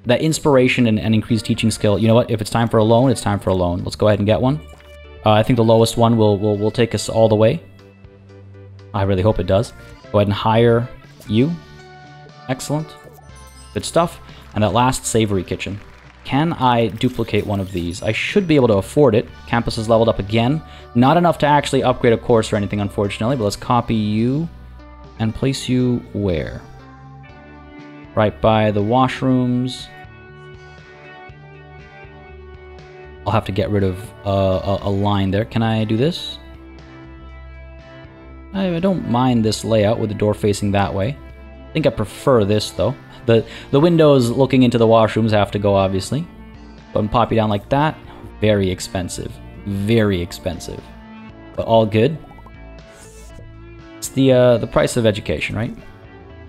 That inspiration and increased teaching skill. You know what? If it's time for a loan, it's time for a loan. Let's go ahead and get one. I think the lowest one will take us all the way. I really hope it does. Go ahead and hire you. Excellent. Good stuff. And that last savory kitchen. Can I duplicate one of these? I should be able to afford it. Campus is leveled up again. Not enough to actually upgrade a course or anything, unfortunately, but let's copy you and place you where? Right by the washrooms. I'll have to get rid of a line there. Can I do this? I don't mind this layout with the door facing that way. I think I prefer this, though. The windows looking into the washrooms have to go, obviously. But I'm popping down like that. Very expensive. Very expensive. But all good. It's the price of education, right?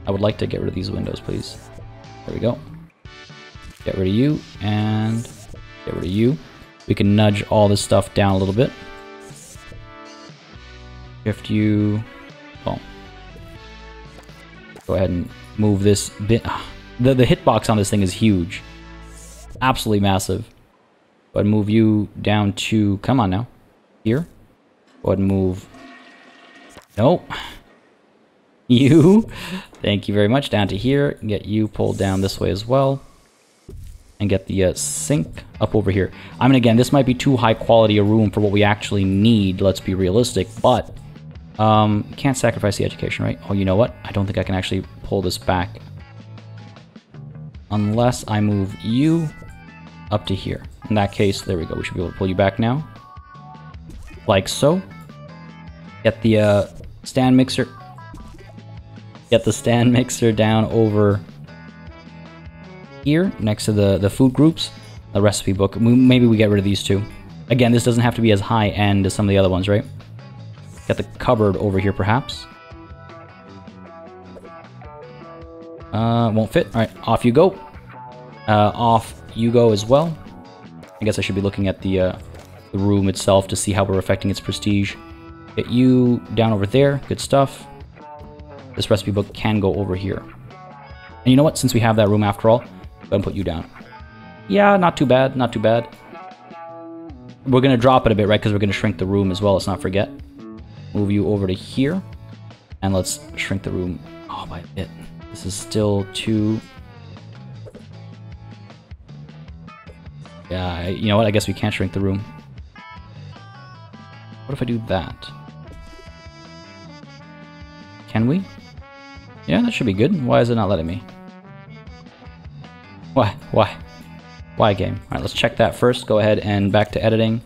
I would like to get rid of these windows, please. There we go. Get rid of you, and get rid of you. We can nudge all this stuff down a little bit. Shift you... Boom. Go ahead and move this bit. The hitbox on this thing is huge. Absolutely massive. Go ahead and move you down to... Come on now. Here. Go ahead and move... Nope. You. Thank you very much. Down to here. Get you pulled down this way as well. And get the sink up over here. I mean, again, this might be too high quality a room for what we actually need. Let's be realistic, but... can't sacrifice the education, right? Oh, you know what? I don't think I can actually pull this back. Unless I move you up to here. In that case, there we go. We should be able to pull you back now. Like so. Get the stand mixer. Get the stand mixer down over here next to the food groups. The recipe book. Maybe we get rid of these two. Again, this doesn't have to be as high end as some of the other ones, right? Got the cupboard over here, perhaps. Won't fit. All right, off you go. Off you go as well. I guess I should be looking at the room itself to see how we're affecting its prestige. Get you down over there. Good stuff. This recipe book can go over here. And you know what? Since we have that room after all, go ahead and put you down. Yeah, not too bad. Not too bad. We're going to drop it a bit, right? Because we're going to shrink the room as well. Let's not forget. Move you over to here, and let's shrink the room. Oh, by a bit. This is still too... Yeah, you know what? I guess we can't shrink the room. What if I do that? Can we? Yeah, that should be good. Why is it not letting me? Why? Why? Why, game? All right, let's check that first. Go ahead and back to editing.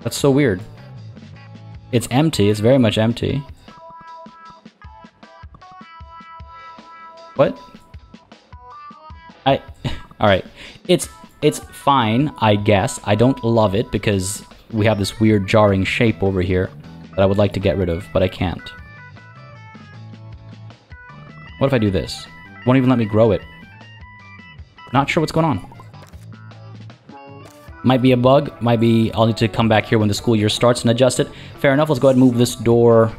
That's so weird. It's empty. It's very much empty. What? I... Alright. It's fine, I guess. I don't love it because we have this weird jarring shape over here that I would like to get rid of, but I can't. What if I do this? Won't even let me grow it. Not sure what's going on. Might be a bug, might be... I'll need to come back here when the school year starts and adjust it. Fair enough, let's go ahead and move this door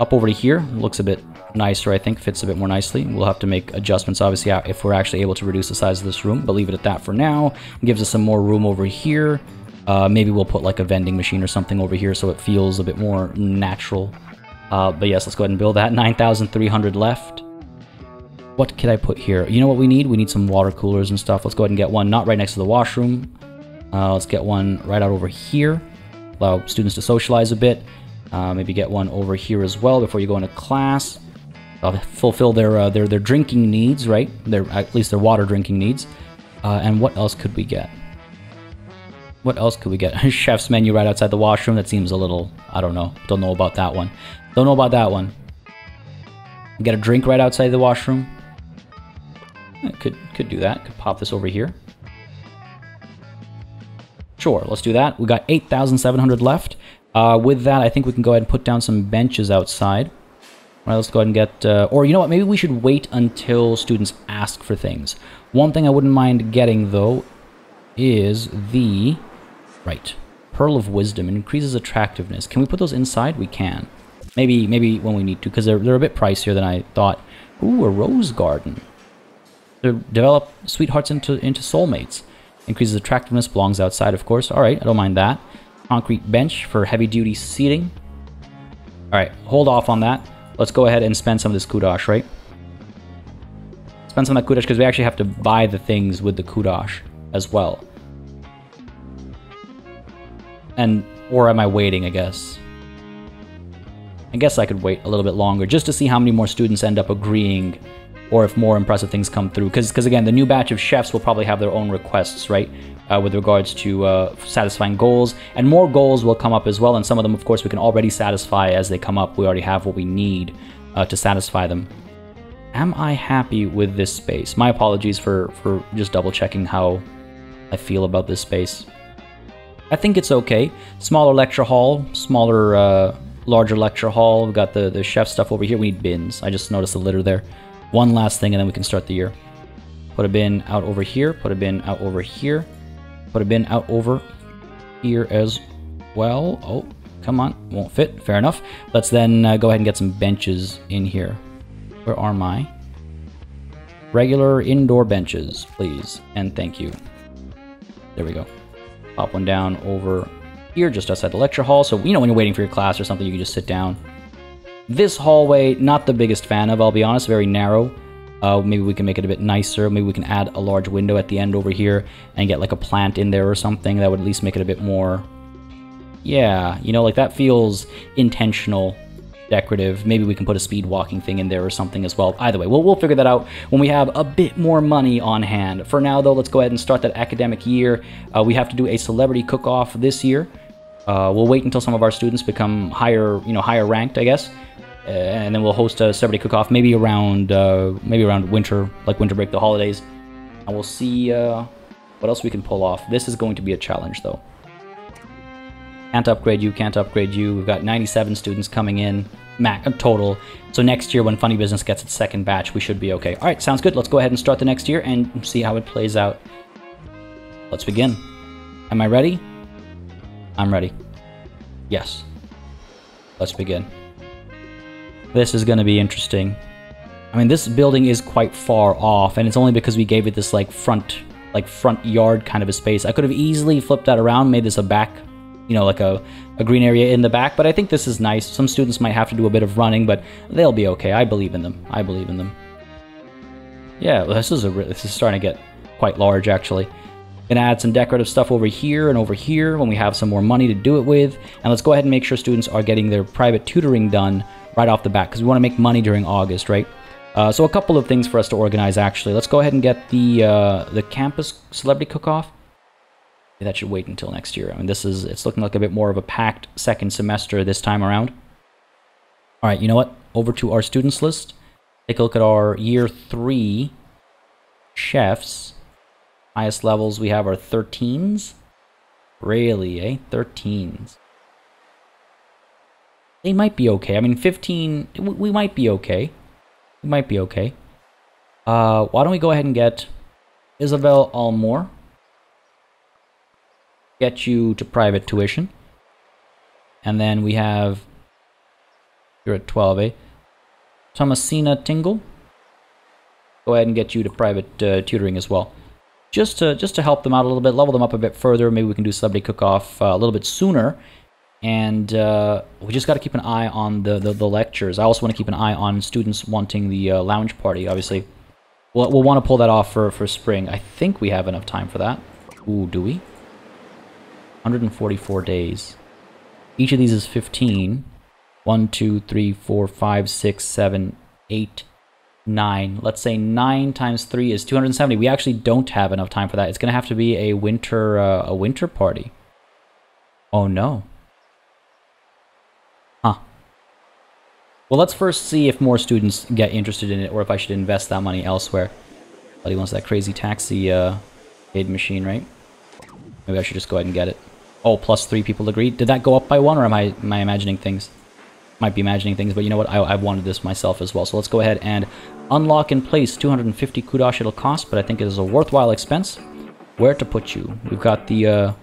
up over to here. Looks a bit nicer, I think. Fits a bit more nicely. We'll have to make adjustments, obviously, if we're actually able to reduce the size of this room. But leave it at that for now. It gives us some more room over here. Maybe we'll put like a vending machine or something over here so it feels a bit more natural. But yes, let's go ahead and build that. 9,300 left. What could I put here? You know what we need? We need some water coolers and stuff. Let's go ahead and get one. Not right next to the washroom. Let's get one right out over here. Allow students to socialize a bit. Maybe get one over here as well before you go into class. Fulfill their drinking needs, right? At least their water drinking needs. And what else could we get? What else could we get? Chef's menu right outside the washroom. That seems a little... I don't know. Don't know about that one. Don't know about that one. Get a drink right outside the washroom. Could do that. Could pop this over here. Sure, let's do that. We got 8,700 left. With that, I think we can go ahead and put down some benches outside. All right, let's go ahead and get... or you know what? Maybe we should wait until students ask for things. One thing I wouldn't mind getting, though, is the... Right. Pearl of Wisdom. It increases attractiveness. Can we put those inside? We can. Maybe when we need to, because they're a bit pricier than I thought. Ooh, a rose garden. Develop sweethearts into soulmates. Increases attractiveness. Belongs outside, of course. All right, I don't mind that. Concrete bench for heavy-duty seating. All right, hold off on that. Let's go ahead and spend some of this kudosh, right? Spend some of that kudosh, because we actually have to buy the things with the kudosh as well. And, or am I waiting, I guess? I guess I could wait a little bit longer just to see how many more students end up agreeing or if more impressive things come through. Because again, the new batch of chefs will probably have their own requests, right? With regards to satisfying goals. And more goals will come up as well. And some of them, of course, we can already satisfy as they come up. We already have what we need to satisfy them. Am I happy with this space? My apologies for just double checking how I feel about this space. I think it's okay. Smaller lecture hall, smaller... larger lecture hall. We've got the chef stuff over here. We need bins. I just noticed the litter there. One last thing and then we can start the year. Put a bin out over here. Put a bin out over here. Put a bin out over here as well. Oh, come on. Won't fit. Fair enough. Let's then go ahead and get some benches in here. Where are my regular indoor benches, please? And thank you. There we go. Pop one down over here, just outside the lecture hall. So, you know, when you're waiting for your class or something, you can just sit down. This hallway, not the biggest fan of, I'll be honest, very narrow. Maybe we can make it a bit nicer. Maybe we can add a large window at the end over here and get like a plant in there or something. That would at least make it a bit more, yeah, you know, like that feels intentional, decorative. Maybe we can put a speed walking thing in there or something as well. Either way, we'll figure that out when we have a bit more money on hand. For now, though, let's go ahead and start that academic year. We have to do a celebrity cook-off this year. We'll wait until some of our students become higher ranked, I guess, and then we'll host a celebrity cook-off maybe around winter, like winter break, the holidays, and we'll see what else we can pull off. This is going to be a challenge, though. Can't upgrade you, can't upgrade you. We've got 97 students coming in total. So next year, when Funny Business gets its second batch, we should be okay. All right, sounds good. Let's go ahead and start the next year and see how it plays out. Let's begin. Am I ready? I'm ready. Yes. Let's begin. This is going to be interesting. I mean, this building is quite far off, and it's only because we gave it this like front yard kind of a space. I could have easily flipped that around, made this a back, you know, like a green area in the back, but I think this is nice. Some students might have to do a bit of running, but they'll be okay. I believe in them. I believe in them. Yeah, well, this is starting to get quite large, actually. Gonna add some decorative stuff over here and over here when we have some more money to do it with. And let's go ahead and make sure students are getting their private tutoring done right off the bat, because we want to make money during August, right? So a couple of things for us to organize, actually. Let's go ahead and get the campus celebrity cook-off. That should wait until next year. I mean, it's looking like a bit more of a packed second semester this time around. All right, you know what? Over to our students list. Take a look at our year 3 chefs. Highest levels we have are 13s. Really, eh? 13s. They might be okay. I mean, 15, we might be okay. We might be okay. Why don't we go ahead and get Isabel Allmore. Get you to private tuition. And then we have, you're at 12, eh? Thomasina Tingle. Go ahead and get you to private tutoring as well. just to help them out a little bit, level them up a bit further. Maybe we can do Celebrity Cook-Off a little bit sooner. And we just got to keep an eye on the lectures. I also want to keep an eye on students wanting the lounge party, obviously. We'll want to pull that off for spring. I think we have enough time for that. Ooh, do we? 144 days. Each of these is 15. 1, 2, 3, 4, 5, 6, 7, 8, 9. Let's say 9 times 3 is 270. We actually don't have enough time for that. It's going to have to be a winter party. Oh, no. Well, let's first see if more students get interested in it, or if I should invest that money elsewhere. But he wants that crazy taxi aid machine, right? Maybe I should just go ahead and get it. Oh, plus 3 people agreed. Did that go up by 1, or am I imagining things? Might be imagining things, but you know what? I wanted this myself as well. So let's go ahead and unlock and place 250 kudosh it'll cost, but I think it is a worthwhile expense. Where to put you? We've got the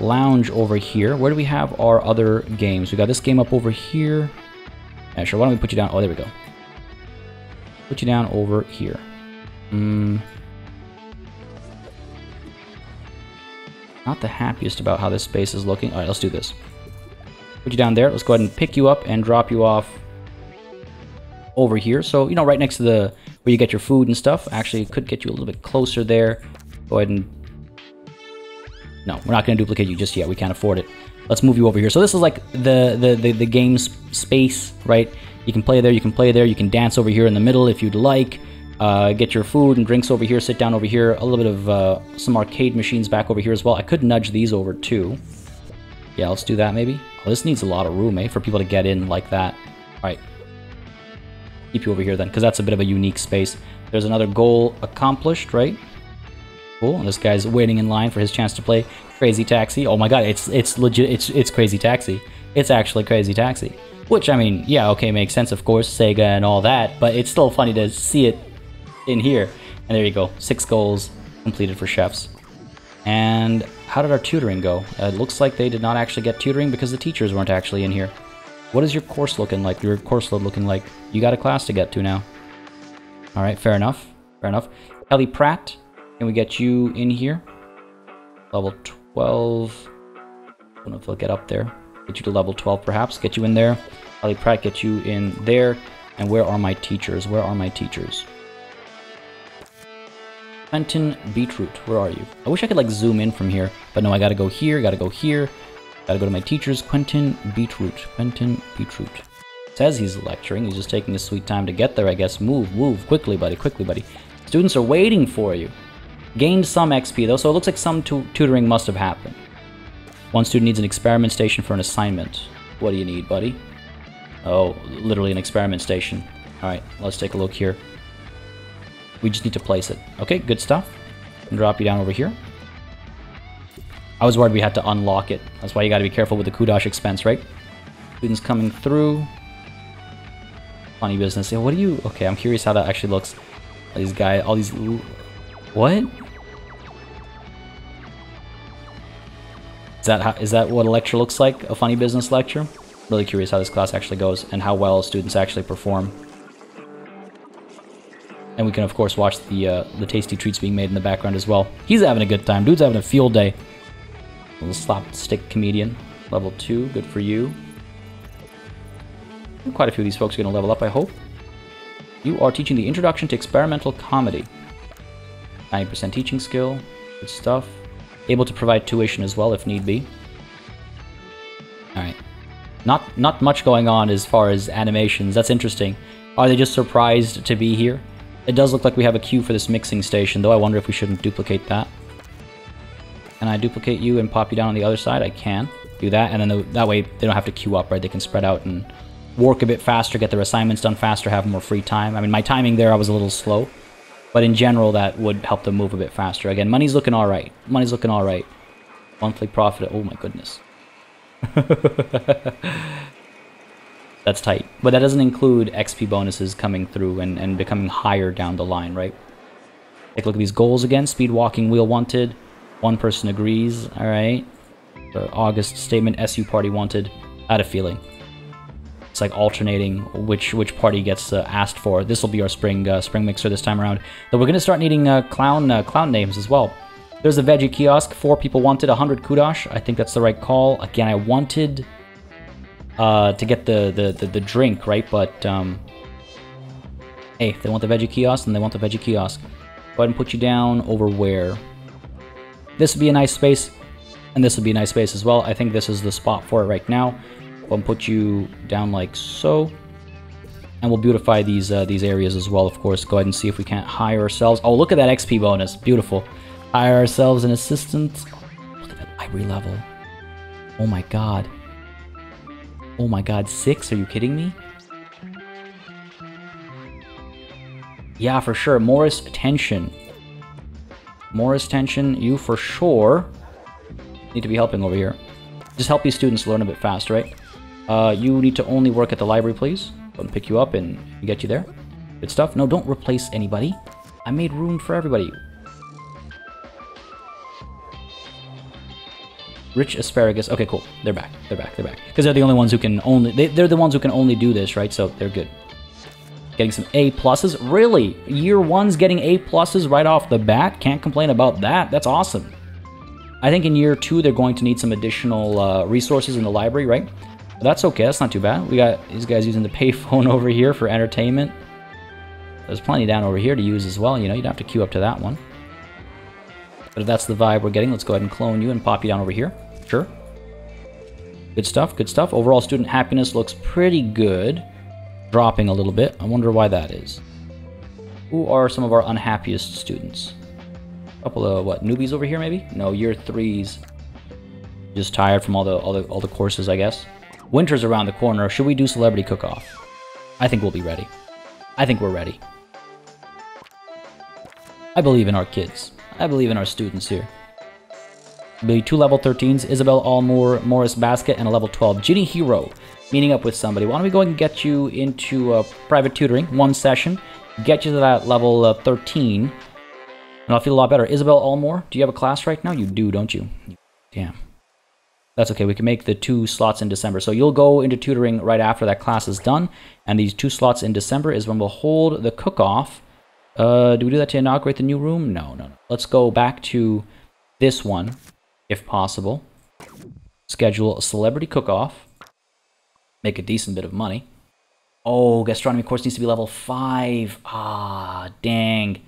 lounge over here. Where do we have our other games? We've got this game up over here. Yeah, sure, why don't we put you down? Oh, there we go. Put you down over here. Not the happiest about how this space is looking. All right, let's do this. Put you down there. Let's go ahead and pick you up and drop you off over here. So, you know, right next to the where you get your food and stuff. Actually, could get you a little bit closer there. Go ahead and... No, we're not going to duplicate you just yet. We can't afford it. Let's move you over here. So this is like the game space, right? You can play there, you can play there, you can dance over here in the middle if you'd like. Get your food and drinks over here, sit down over here. A little bit of some arcade machines back over here as well. I could nudge these over too. Yeah, let's do that maybe. Oh, this needs a lot of room, eh? For people to get in like that. All right. Keep you over here then, because that's a bit of a unique space. There's another goal accomplished, right? Cool. And this guy's waiting in line for his chance to play Crazy Taxi. Oh my god, it's legit. It's Crazy Taxi. It's actually Crazy Taxi. Which, I mean, yeah, okay, makes sense, of course, Sega and all that, but it's still funny to see it in here. And there you go. 6 goals completed for chefs. And how did our tutoring go? It looks like they did not actually get tutoring because the teachers weren't actually in here. What is your course looking like? Your course load looking like? You got a class to get to now. All right, fair enough. Fair enough. Ellie Pratt, can we get you in here? Level 12. I don't know if they'll get up there. Get you to level 12, perhaps. Get you in there. Ellie Pratt, get you in there. And where are my teachers? Where are my teachers? Quentin Beetroot, where are you? I wish I could, like, zoom in from here. But no, I gotta go here, gotta go here. Gotta go to my teachers. Quentin Beetroot. Quentin Beetroot. Says he's lecturing. He's just taking his sweet time to get there, I guess. Move, move. Quickly, buddy. Quickly, buddy. Students are waiting for you. Gained some XP though, so it looks like some tutoring must have happened. One student needs an experiment station for an assignment. What do you need, buddy? Oh, literally an experiment station. Alright, let's take a look here. We just need to place it. Okay, good stuff. And drop you down over here. I was worried we had to unlock it. That's why you gotta be careful with the kudosh expense, right? Students coming through. Funny business. Yeah, what do you... Okay, I'm curious how that actually looks. These guys... All these... What? Is that what a lecture looks like? A funny business lecture? Really curious how this class actually goes and how well students actually perform. And we can of course watch the tasty treats being made in the background as well. He's having a good time. Dude's having a field day. A little slapstick comedian. Level 2, good for you. And quite a few of these folks are going to level up, I hope. You are teaching the introduction to experimental comedy. 90% teaching skill, good stuff. Able to provide tuition as well if need be. Alright. Not much going on as far as animations. That's interesting. Are they just surprised to be here? It does look like we have a queue for this mixing station, though I wonder if we shouldn't duplicate that. Can I duplicate you and pop you down on the other side? I can. Do that, and then that way they don't have to queue up, right? They can spread out and work a bit faster, get their assignments done faster, have more free time. I mean, my timing there, I was a little slow. But in general, that would help them move a bit faster. Again, money's looking all right. Money's looking all right. Monthly profit. Oh, my goodness. That's tight. But that doesn't include XP bonuses coming through and becoming higher down the line, right? Take a look at these goals again. Speed walking, wheel wanted. One person agrees. All right. The August statement, SU party wanted. I had a feeling. it's like alternating which party gets asked for. This will be our spring mixer this time around. Though we're gonna start needing clown names as well. There's a veggie kiosk. 4 people wanted 100 kudosh. I think that's the right call. Again, I wanted to get the drink, right? But hey, if they want the veggie kiosk, then they want the veggie kiosk. Go ahead and put you down over where. This would be a nice space, and this would be a nice space as well. I think this is the spot for it right now. Go and put you down like so, and we'll beautify these areas as well. Of course, go ahead and see if we can't hire ourselves. Oh, look at that XP bonus! Beautiful. Hire ourselves an assistant. Look at that library level. Oh my god. Oh my god, 6? Are you kidding me? Yeah, for sure. Morris Tension. Morris Tension, you for sure need to be helping over here. Just help these students learn a bit faster, right? You need to only work at the library, please. I'll pick you up and get you there. Good stuff. No, don't replace anybody. I made room for everybody. Rich Asparagus. Okay, cool. They're back. They're back. They're back. Because they're the only ones who can only... They're the ones who can only do this, right? So they're good. Getting some A pluses. Really? Year one's getting A pluses right off the bat? Can't complain about that. That's awesome. I think in year 2 they're going to need some additional resources in the library, right? But that's okay. That's not too bad. We got these guys using the payphone over here for entertainment. There's plenty down over here to use as well. You know, you'd have to queue up to that one. But if that's the vibe we're getting, let's go ahead and clone you and pop you down over here. Sure. Good stuff, good stuff. Overall student happiness looks pretty good. Dropping a little bit. I wonder why that is. Who are some of our unhappiest students? A couple of, what, newbies over here maybe? No, year 3s. Just tired from all the courses, I guess. Winter's around the corner. Should we do celebrity cook-off? I think we'll be ready. I think we're ready. I believe in our kids. I believe in our students here. There'll be 2 level 13s, Isabel Allmore, Morris Basket, and a level 12. Ginny Hero, meeting up with somebody. Why don't we go and get you into private tutoring, 1 session, get you to that level 13, and I'll feel a lot better. Isabel Allmore, do you have a class right now? You do, don't you? Damn. That's okay, we can make the 2 slots in December. So you'll go into tutoring right after that class is done, and these 2 slots in December is when we'll hold the cook-off. Do we do that to inaugurate the new room? No, no, no. Let's go back to this one, if possible. Schedule a celebrity cook-off. Make a decent bit of money. Oh, gastronomy course needs to be level 5. Ah, dang.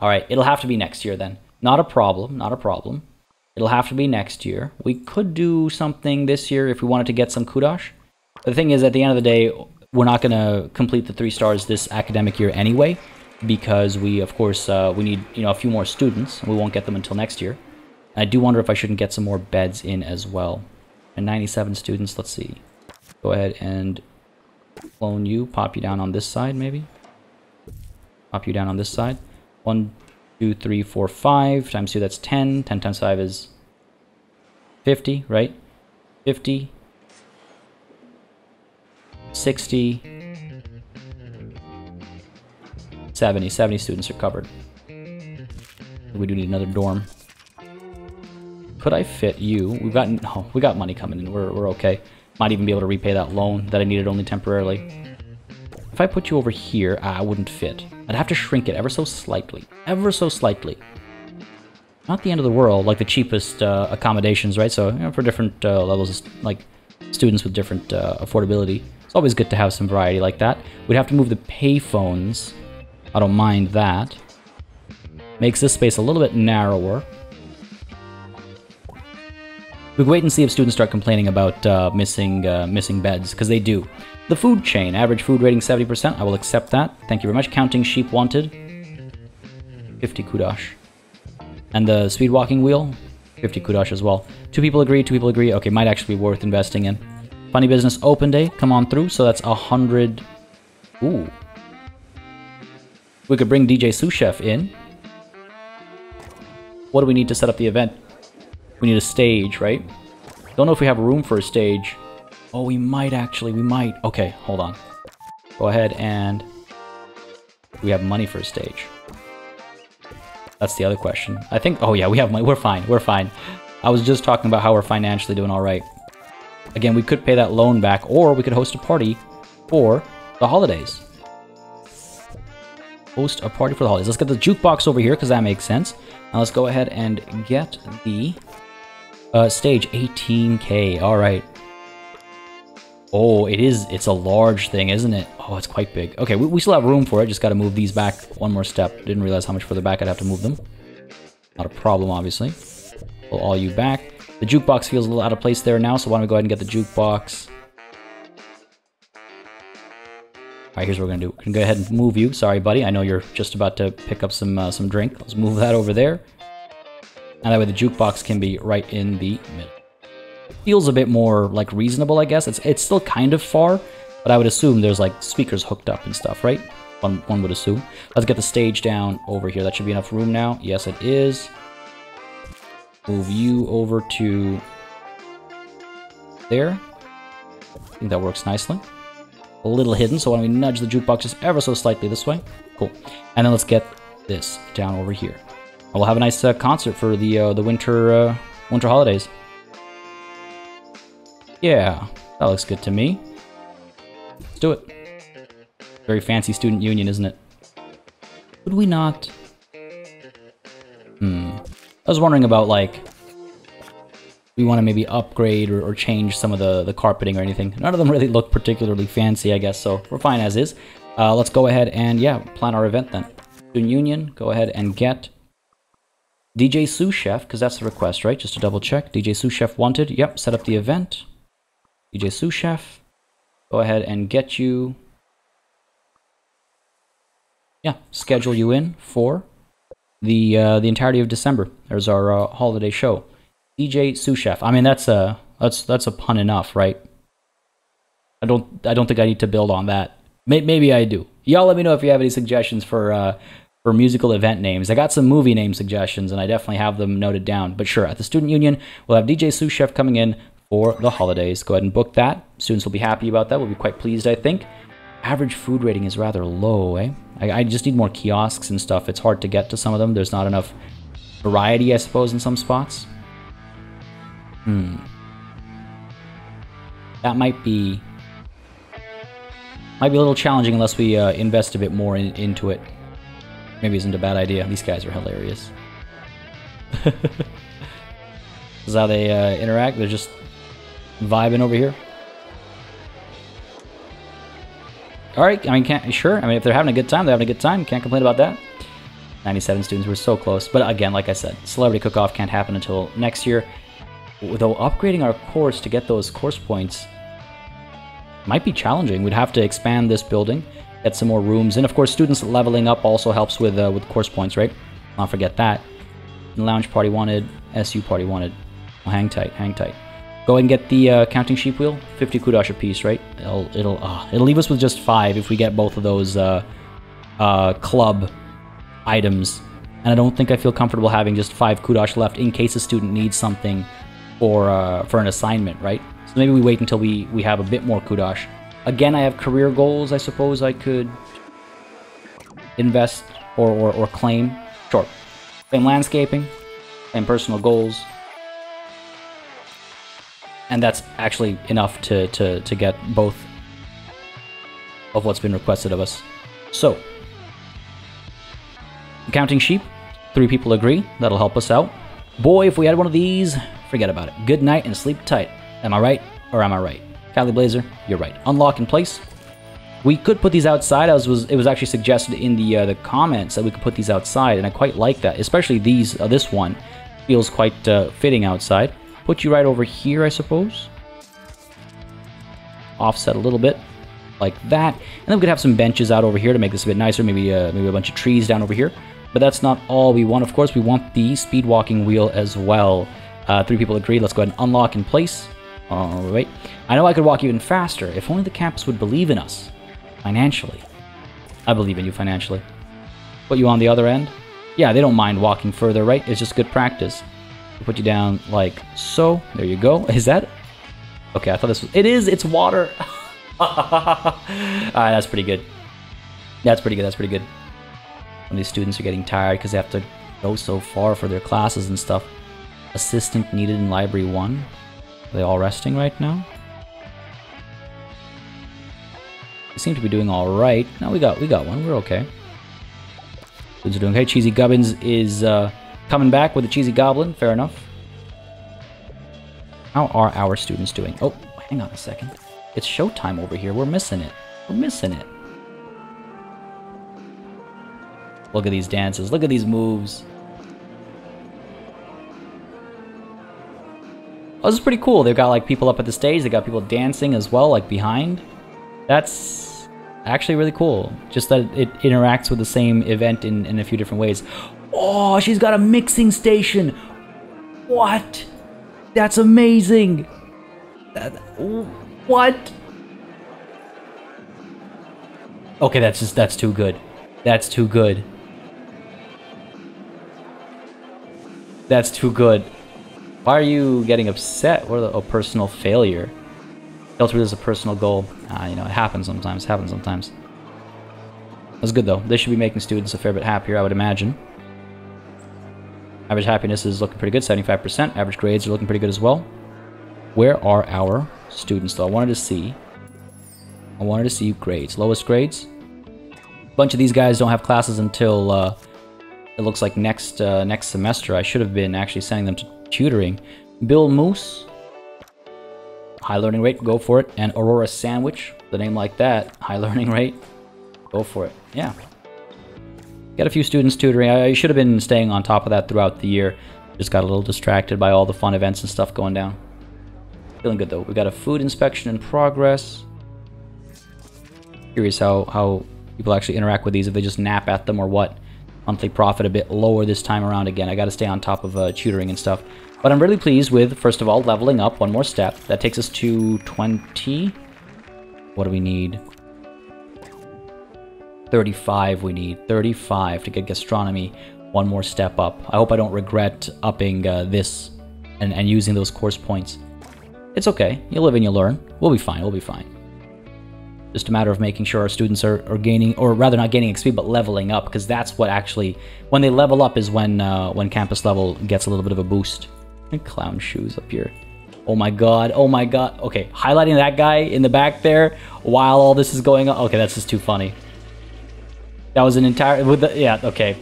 All right, it'll have to be next year then. Not a problem, not a problem. It'll have to be next year. We could do something this year if we wanted to get some kudosh. The thing is, at the end of the day, we're not going to complete the 3 stars this academic year anyway, because we, of course, we need, you know, a few more students. We won't get them until next year. And I do wonder if I shouldn't get some more beds in as well. And 97 students, let's see. Go ahead and clone you, pop you down on this side, maybe. Pop you down on this side. 1, 2, 3, 4, 5. Times 2, that's 10. 10 times 5 is 50, right? 50. 60. 70 students are covered. We do need another dorm. Could I fit you? We've got, no, we got money coming in. We're okay. Might even be able to repay that loan that I needed only temporarily. If I put you over here, I wouldn't fit. I'd have to shrink it ever so slightly. Ever so slightly. Not the end of the world, like the cheapest accommodations, right? So, you know, for different levels, like students with different affordability. It's always good to have some variety like that. We'd have to move the payphones. I don't mind that. Makes this space a little bit narrower. We wait and see if students start complaining about missing beds, because they do. The food chain, average food rating 70%. I will accept that. Thank you very much. Counting sheep wanted. 50 kudosh. And the speed walking wheel, 50 kudosh as well. 2 people agree, 2 people agree. Okay, might actually be worth investing in. Funny business open day, come on through. So that's 100. Ooh. We could bring DJ Sushchef in. What do we need to set up the event? We need a stage, right? Don't know if we have room for a stage. Oh, we might actually, we might. Okay, hold on. Go ahead and... we have money for a stage. That's the other question. I think, oh yeah, we have money. We're fine, we're fine. I was just talking about how we're financially doing all right. Again, we could pay that loan back, or we could host a party for the holidays. Host a party for the holidays. Let's get the jukebox over here, because that makes sense. Now let's go ahead and get the stage 18K. All right. Oh, it is. It's a large thing, isn't it? Oh, it's quite big. Okay, we still have room for it. Just got to move these back one more step. Didn't realize how much further back I'd have to move them. Not a problem, obviously. Pull all you back. The jukebox feels a little out of place there now, so why don't we go ahead and get the jukebox. All right, here's what we're going to do. We can go ahead and move you. Sorry, buddy. I know you're just about to pick up some drink. Let's move that over there. And that way the jukebox can be right in the middle. Feels a bit more like reasonable, I guess. It's still kind of far, but I would assume there's like speakers hooked up and stuff, right? One would assume. Let's get the stage down over here. That should be enough room now. Yes, it is. Move you over to there. I think that works nicely. A little hidden, so why don't we nudge the jukebox just ever so slightly this way? Cool. And then let's get this down over here. We'll have a nice concert for the winter holidays. Yeah, that looks good to me. Let's do it. Very fancy student union, isn't it? Could we not? I was wondering about, like, we want to maybe upgrade or change some of the carpeting or anything. None of them really look particularly fancy, I guess, so we're fine as is. Let's go ahead and, yeah, plan our event then. Student union, go ahead and get DJ Sushchef, because that's the request, right? Just to double check. DJ Sushchef wanted. Yep, set up the event. DJ Sushchef, go ahead and get you. Yeah, schedule you in for the entirety of December. There's our holiday show. DJ Sushchef. I mean, that's a pun enough, right? I don't think I need to build on that. Maybe I do. Y'all let me know if you have any suggestions for musical event names. I got some movie name suggestions, and I definitely have them noted down. But sure, at the student union, we'll have DJ Sushchef coming in for the holidays. Go ahead and book that. Students will be happy about that. We'll be quite pleased, I think. Average food rating is rather low, eh? I just need more kiosks and stuff. It's hard to get to some of them. There's not enough variety, I suppose, in some spots. That might be a little challenging unless we invest a bit more into it. Maybe isn't a bad idea. These guys are hilarious. This is how they interact. They're just vibing over here. All right. I mean, sure. I mean, if they're having a good time, they're having a good time. Can't complain about that. 97 students were so close. But again, like I said, celebrity cook-off can't happen until next year. Though upgrading our course to get those course points might be challenging. We'd have to expand this building. Get some more rooms, and of course students leveling up also helps with course points, right? Not forget that. And lounge party wanted, SU party wanted. Well, hang tight, hang tight. Go ahead and get the counting sheep wheel, 50 kudosh apiece, right? It'll leave us with just 5 if we get both of those club items, and I don't think I feel comfortable having just 5 kudosh left in case a student needs something for an assignment, right? So maybe we wait until we have a bit more kudosh. Again, I have career goals, I suppose I could invest or claim. Sure. Claim landscaping, claim personal goals. And that's actually enough to get both of what's been requested of us. So, counting sheep, 3 people agree. That'll help us out. Boy, if we had one of these, forget about it. Good night and sleep tight. Am I right or am I right? Cali Blazer, you're right. Unlock in place. We could put these outside. It was actually suggested in the comments that we could put these outside, and I quite like that. Especially these. This one feels quite fitting outside. Put you right over here, I suppose. Offset a little bit, like that. And then we could have some benches out over here to make this a bit nicer. Maybe a bunch of trees down over here. But that's not all we want. Of course, we want the speed walking wheel as well. 3 people agreed. Let's go ahead and unlock in place. All right. I know I could walk even faster if only the campus would believe in us financially. I believe in you financially. Put you on the other end. Yeah, they don't mind walking further, right? It's just good practice. We'll put you down like so. There you go. Is that? Okay, I thought this was... It is. It's water. All right, that's pretty good. That's pretty good. That's pretty good. Some of these students are getting tired because they have to go so far for their classes and stuff. Assistant needed in Library 1. Are they all resting right now? seem to be doing all right. No, we got one. We're okay. Dudes are doing okay. Cheesy Gubbins is coming back with a Cheesy Goblin. Fair enough. How are our students doing? Oh, hang on a second. It's showtime over here. We're missing it. We're missing it. Look at these dances. Look at these moves. Oh, this is pretty cool. They've got like people up at the stage. They got people dancing as well, like behind. That's actually really cool. Just that it interacts with the same event in a few different ways. Oh, she's got a mixing station. What? That's amazing. What? Okay, that's too good. That's too good. That's too good. Why are you getting upset? What a personal failure. Delta is a personal goal. You know, it happens sometimes. It happens sometimes. That's good, though. They should be making students a fair bit happier, I would imagine. Average happiness is looking pretty good, 75%. Average grades are looking pretty good as well. Where are our students, though? I wanted to see grades. Lowest grades. A bunch of these guys don't have classes until, it looks like next semester. I should have been actually sending them to tutoring. Bill Moose, high learning rate, go for it. And Aurora Sandwich, the name like that, high learning rate, go for it. Yeah, got a few students tutoring. I should have been staying on top of that throughout the year. Just got a little distracted by all the fun events and stuff going down. Feeling good though. We got a food inspection in progress. Curious how people actually interact with these, if they just nap at them or what. Monthly profit a bit lower this time around again. I gotta stay on top of tutoring and stuff. But I'm really pleased with, first of all, leveling up one more step. That takes us to 20. What do we need? 35 we need. 35 to get gastronomy one more step up. I hope I don't regret upping this and using those course points. It's okay. You live and you learn. We'll be fine. We'll be fine. Just a matter of making sure our students are gaining, or rather not gaining XP, but leveling up, because that's what actually, when they level up is when campus level gets a little bit of a boost. And clown shoes up here. Oh my god, oh my god. Okay, highlighting that guy in the back there while all this is going on. Okay, that's just too funny. That was an entire, with the, yeah, okay.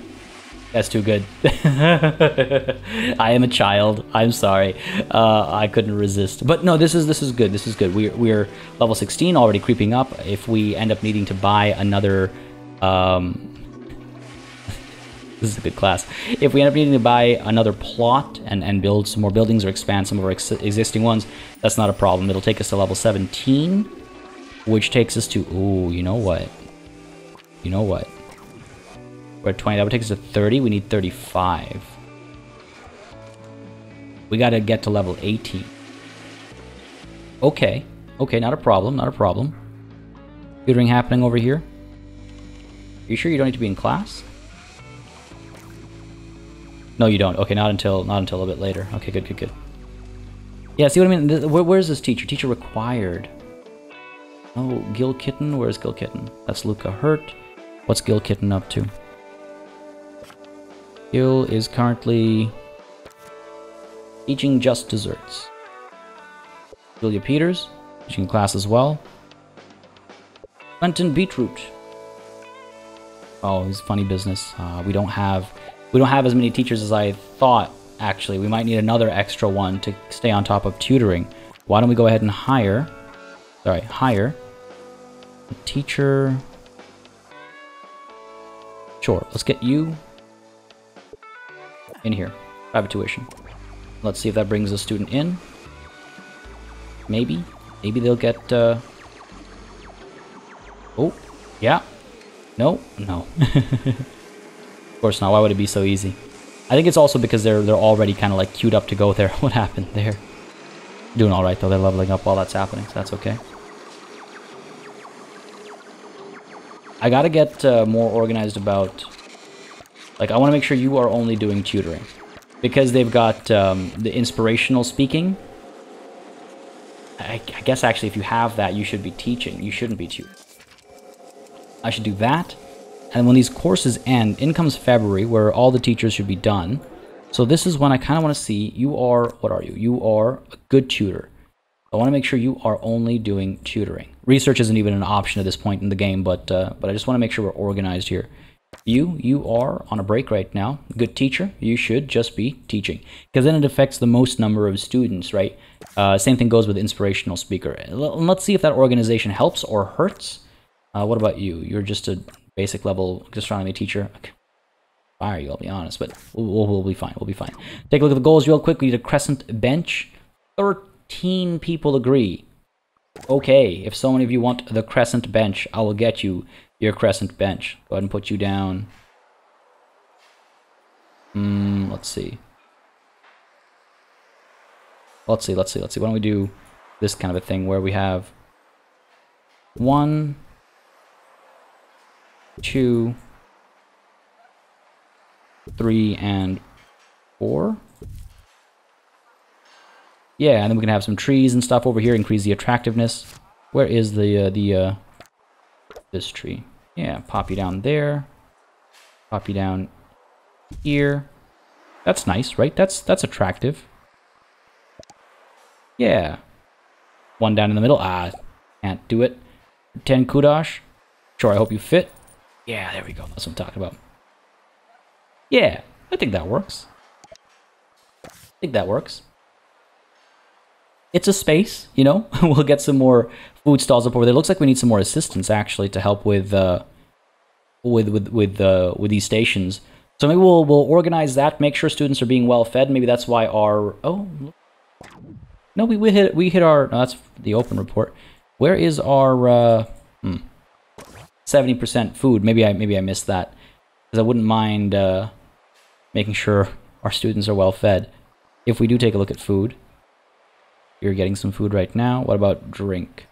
That's too good. I am a child. I'm sorry. I couldn't resist. But no, this is good. This is good. We're level 16, already creeping up. If we end up needing to buy another, this is a good class. If we end up needing to buy another plot and build some more buildings or expand some of our existing ones, that's not a problem. It'll take us to level 17, which takes us to, ooh, you know what? You know what? We're at 20. That would take us to 30. We need 35. We gotta get to level 18. Okay. Okay, not a problem. Not a problem. Tutoring happening over here. Are you sure you don't need to be in class? No, you don't. Okay, not until a bit later. Okay, good, good, good. Yeah, see what I mean? Where's this teacher? Teacher required. Oh, Gil Kitten? Where's Gil Kitten? That's Luca Hurt. What's Gil Kitten up to? Gil is currently teaching just desserts. Julia Peters, teaching class as well. Quentin Beetroot. Oh, he's funny business. We don't have as many teachers as I thought. Actually, we might need another extra one to stay on top of tutoring. Why don't we go ahead and hire a teacher? Sure. Let's get you in here. Private tuition. Let's see if that brings a student in. Maybe. Maybe they'll get, oh, yeah. No, no. Of course not. Why would it be so easy? I think it's also because they're already kind of like queued up to go there. What happened there? Doing all right, though. They're leveling up while that's happening, so that's okay. I gotta get more organized about... Like, I want to make sure you are only doing tutoring. Because they've got the inspirational speaking. I guess, actually, if you have that, you should be teaching. You shouldn't be tutoring. I should do that. And when these courses end, in comes February, where all the teachers should be done. So this is when I kind of want to see, you are... What are you? You are a good tutor. I want to make sure you are only doing tutoring. Research isn't even an option at this point in the game, but I just want to make sure we're organized here. You are on a break right now. Good teacher, you should just be teaching, because then it affects the most number of students, right? Same thing goes with inspirational speaker. Let's see if that organization helps or hurts. What about you? You're just a basic level gastronomy teacher. Okay. Fire you, I'll be honest, but we'll be fine. We'll be fine. Take a look at the goals real quick. We need a crescent bench. 13 people agree. Okay, if so many of you want the crescent bench, I will get you your crescent bench. Go ahead and put you down. Let's see. Let's see. Why don't we do this kind of a thing where we have 1, 2, 3, and 4. Yeah, and then we can have some trees and stuff over here, increase the attractiveness. Where is this tree? Yeah, pop you down there. Pop you down here. That's nice, right? That's attractive. Yeah. One down in the middle. Ah, can't do it. 10 kudosh. Sure, I hope you fit. Yeah, there we go. That's what I'm talking about. Yeah, I think that works. It's a space, you know? We'll get some more food stalls up over there. Looks like we need some more assistance, actually, to help with these stations. So maybe we'll organize that, make sure students are being well fed. Maybe that's why our... Oh, no, we hit our... No, that's the open report. Where is our... 70% food. Maybe I missed that. Because I wouldn't mind making sure our students are well fed. If we do take a look at food, you're getting some food right now. What about drink?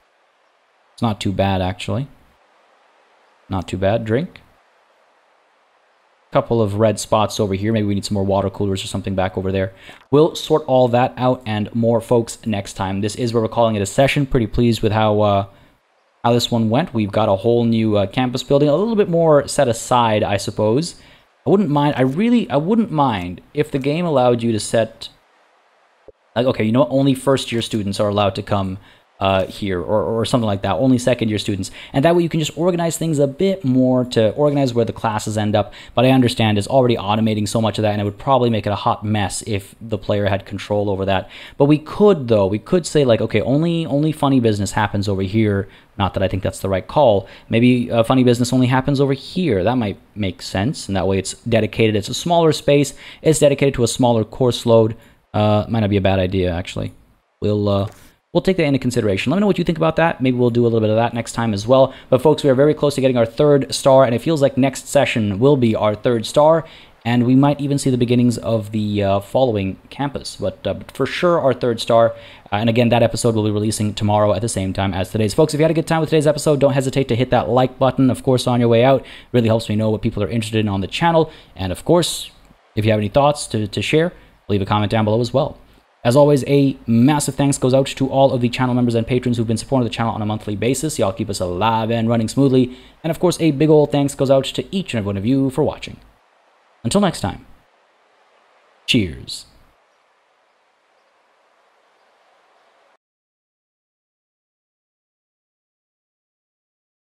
It's not too bad, actually. Not too bad. Drink. Couple of red spots over here. Maybe we need some more water coolers or something back over there. We'll sort all that out and more, folks, next time. This is where we're calling it a session. Pretty pleased with how this one went. We've got a whole new campus building, a little bit more set aside, I suppose. I wouldn't mind if the game allowed you to set, like, okay, you know, only first-year students are allowed to come here, or something like that, only second-year students, and that way you can just organize things a bit more to organize where the classes end up. But I understand it's already automating so much of that, and it would probably make it a hot mess if the player had control over that. But we could, though, say, like, okay, only funny business happens over here. Not that I think that's the right call. Maybe funny business only happens over here. That might make sense, and that way it's dedicated. It's a smaller space. It's dedicated to a smaller course load. Might not be a bad idea, actually. We'll take that into consideration. Let me know what you think about that. Maybe we'll do a little bit of that next time as well. But folks, we are very close to getting our 3rd star, and it feels like next session will be our 3rd star, and we might even see the beginnings of the following campus. But for sure, our 3rd star. And again, that episode will be releasing tomorrow at the same time as today's. Folks, if you had a good time with today's episode, don't hesitate to hit that like button, of course, on your way out. It really helps me know what people are interested in on the channel. And of course, if you have any thoughts to share, leave a comment down below as well. As always, a massive thanks goes out to all of the channel members and patrons who've been supporting the channel on a monthly basis. Y'all keep us alive and running smoothly. And of course, a big old thanks goes out to each and every one of you for watching. Until next time, cheers.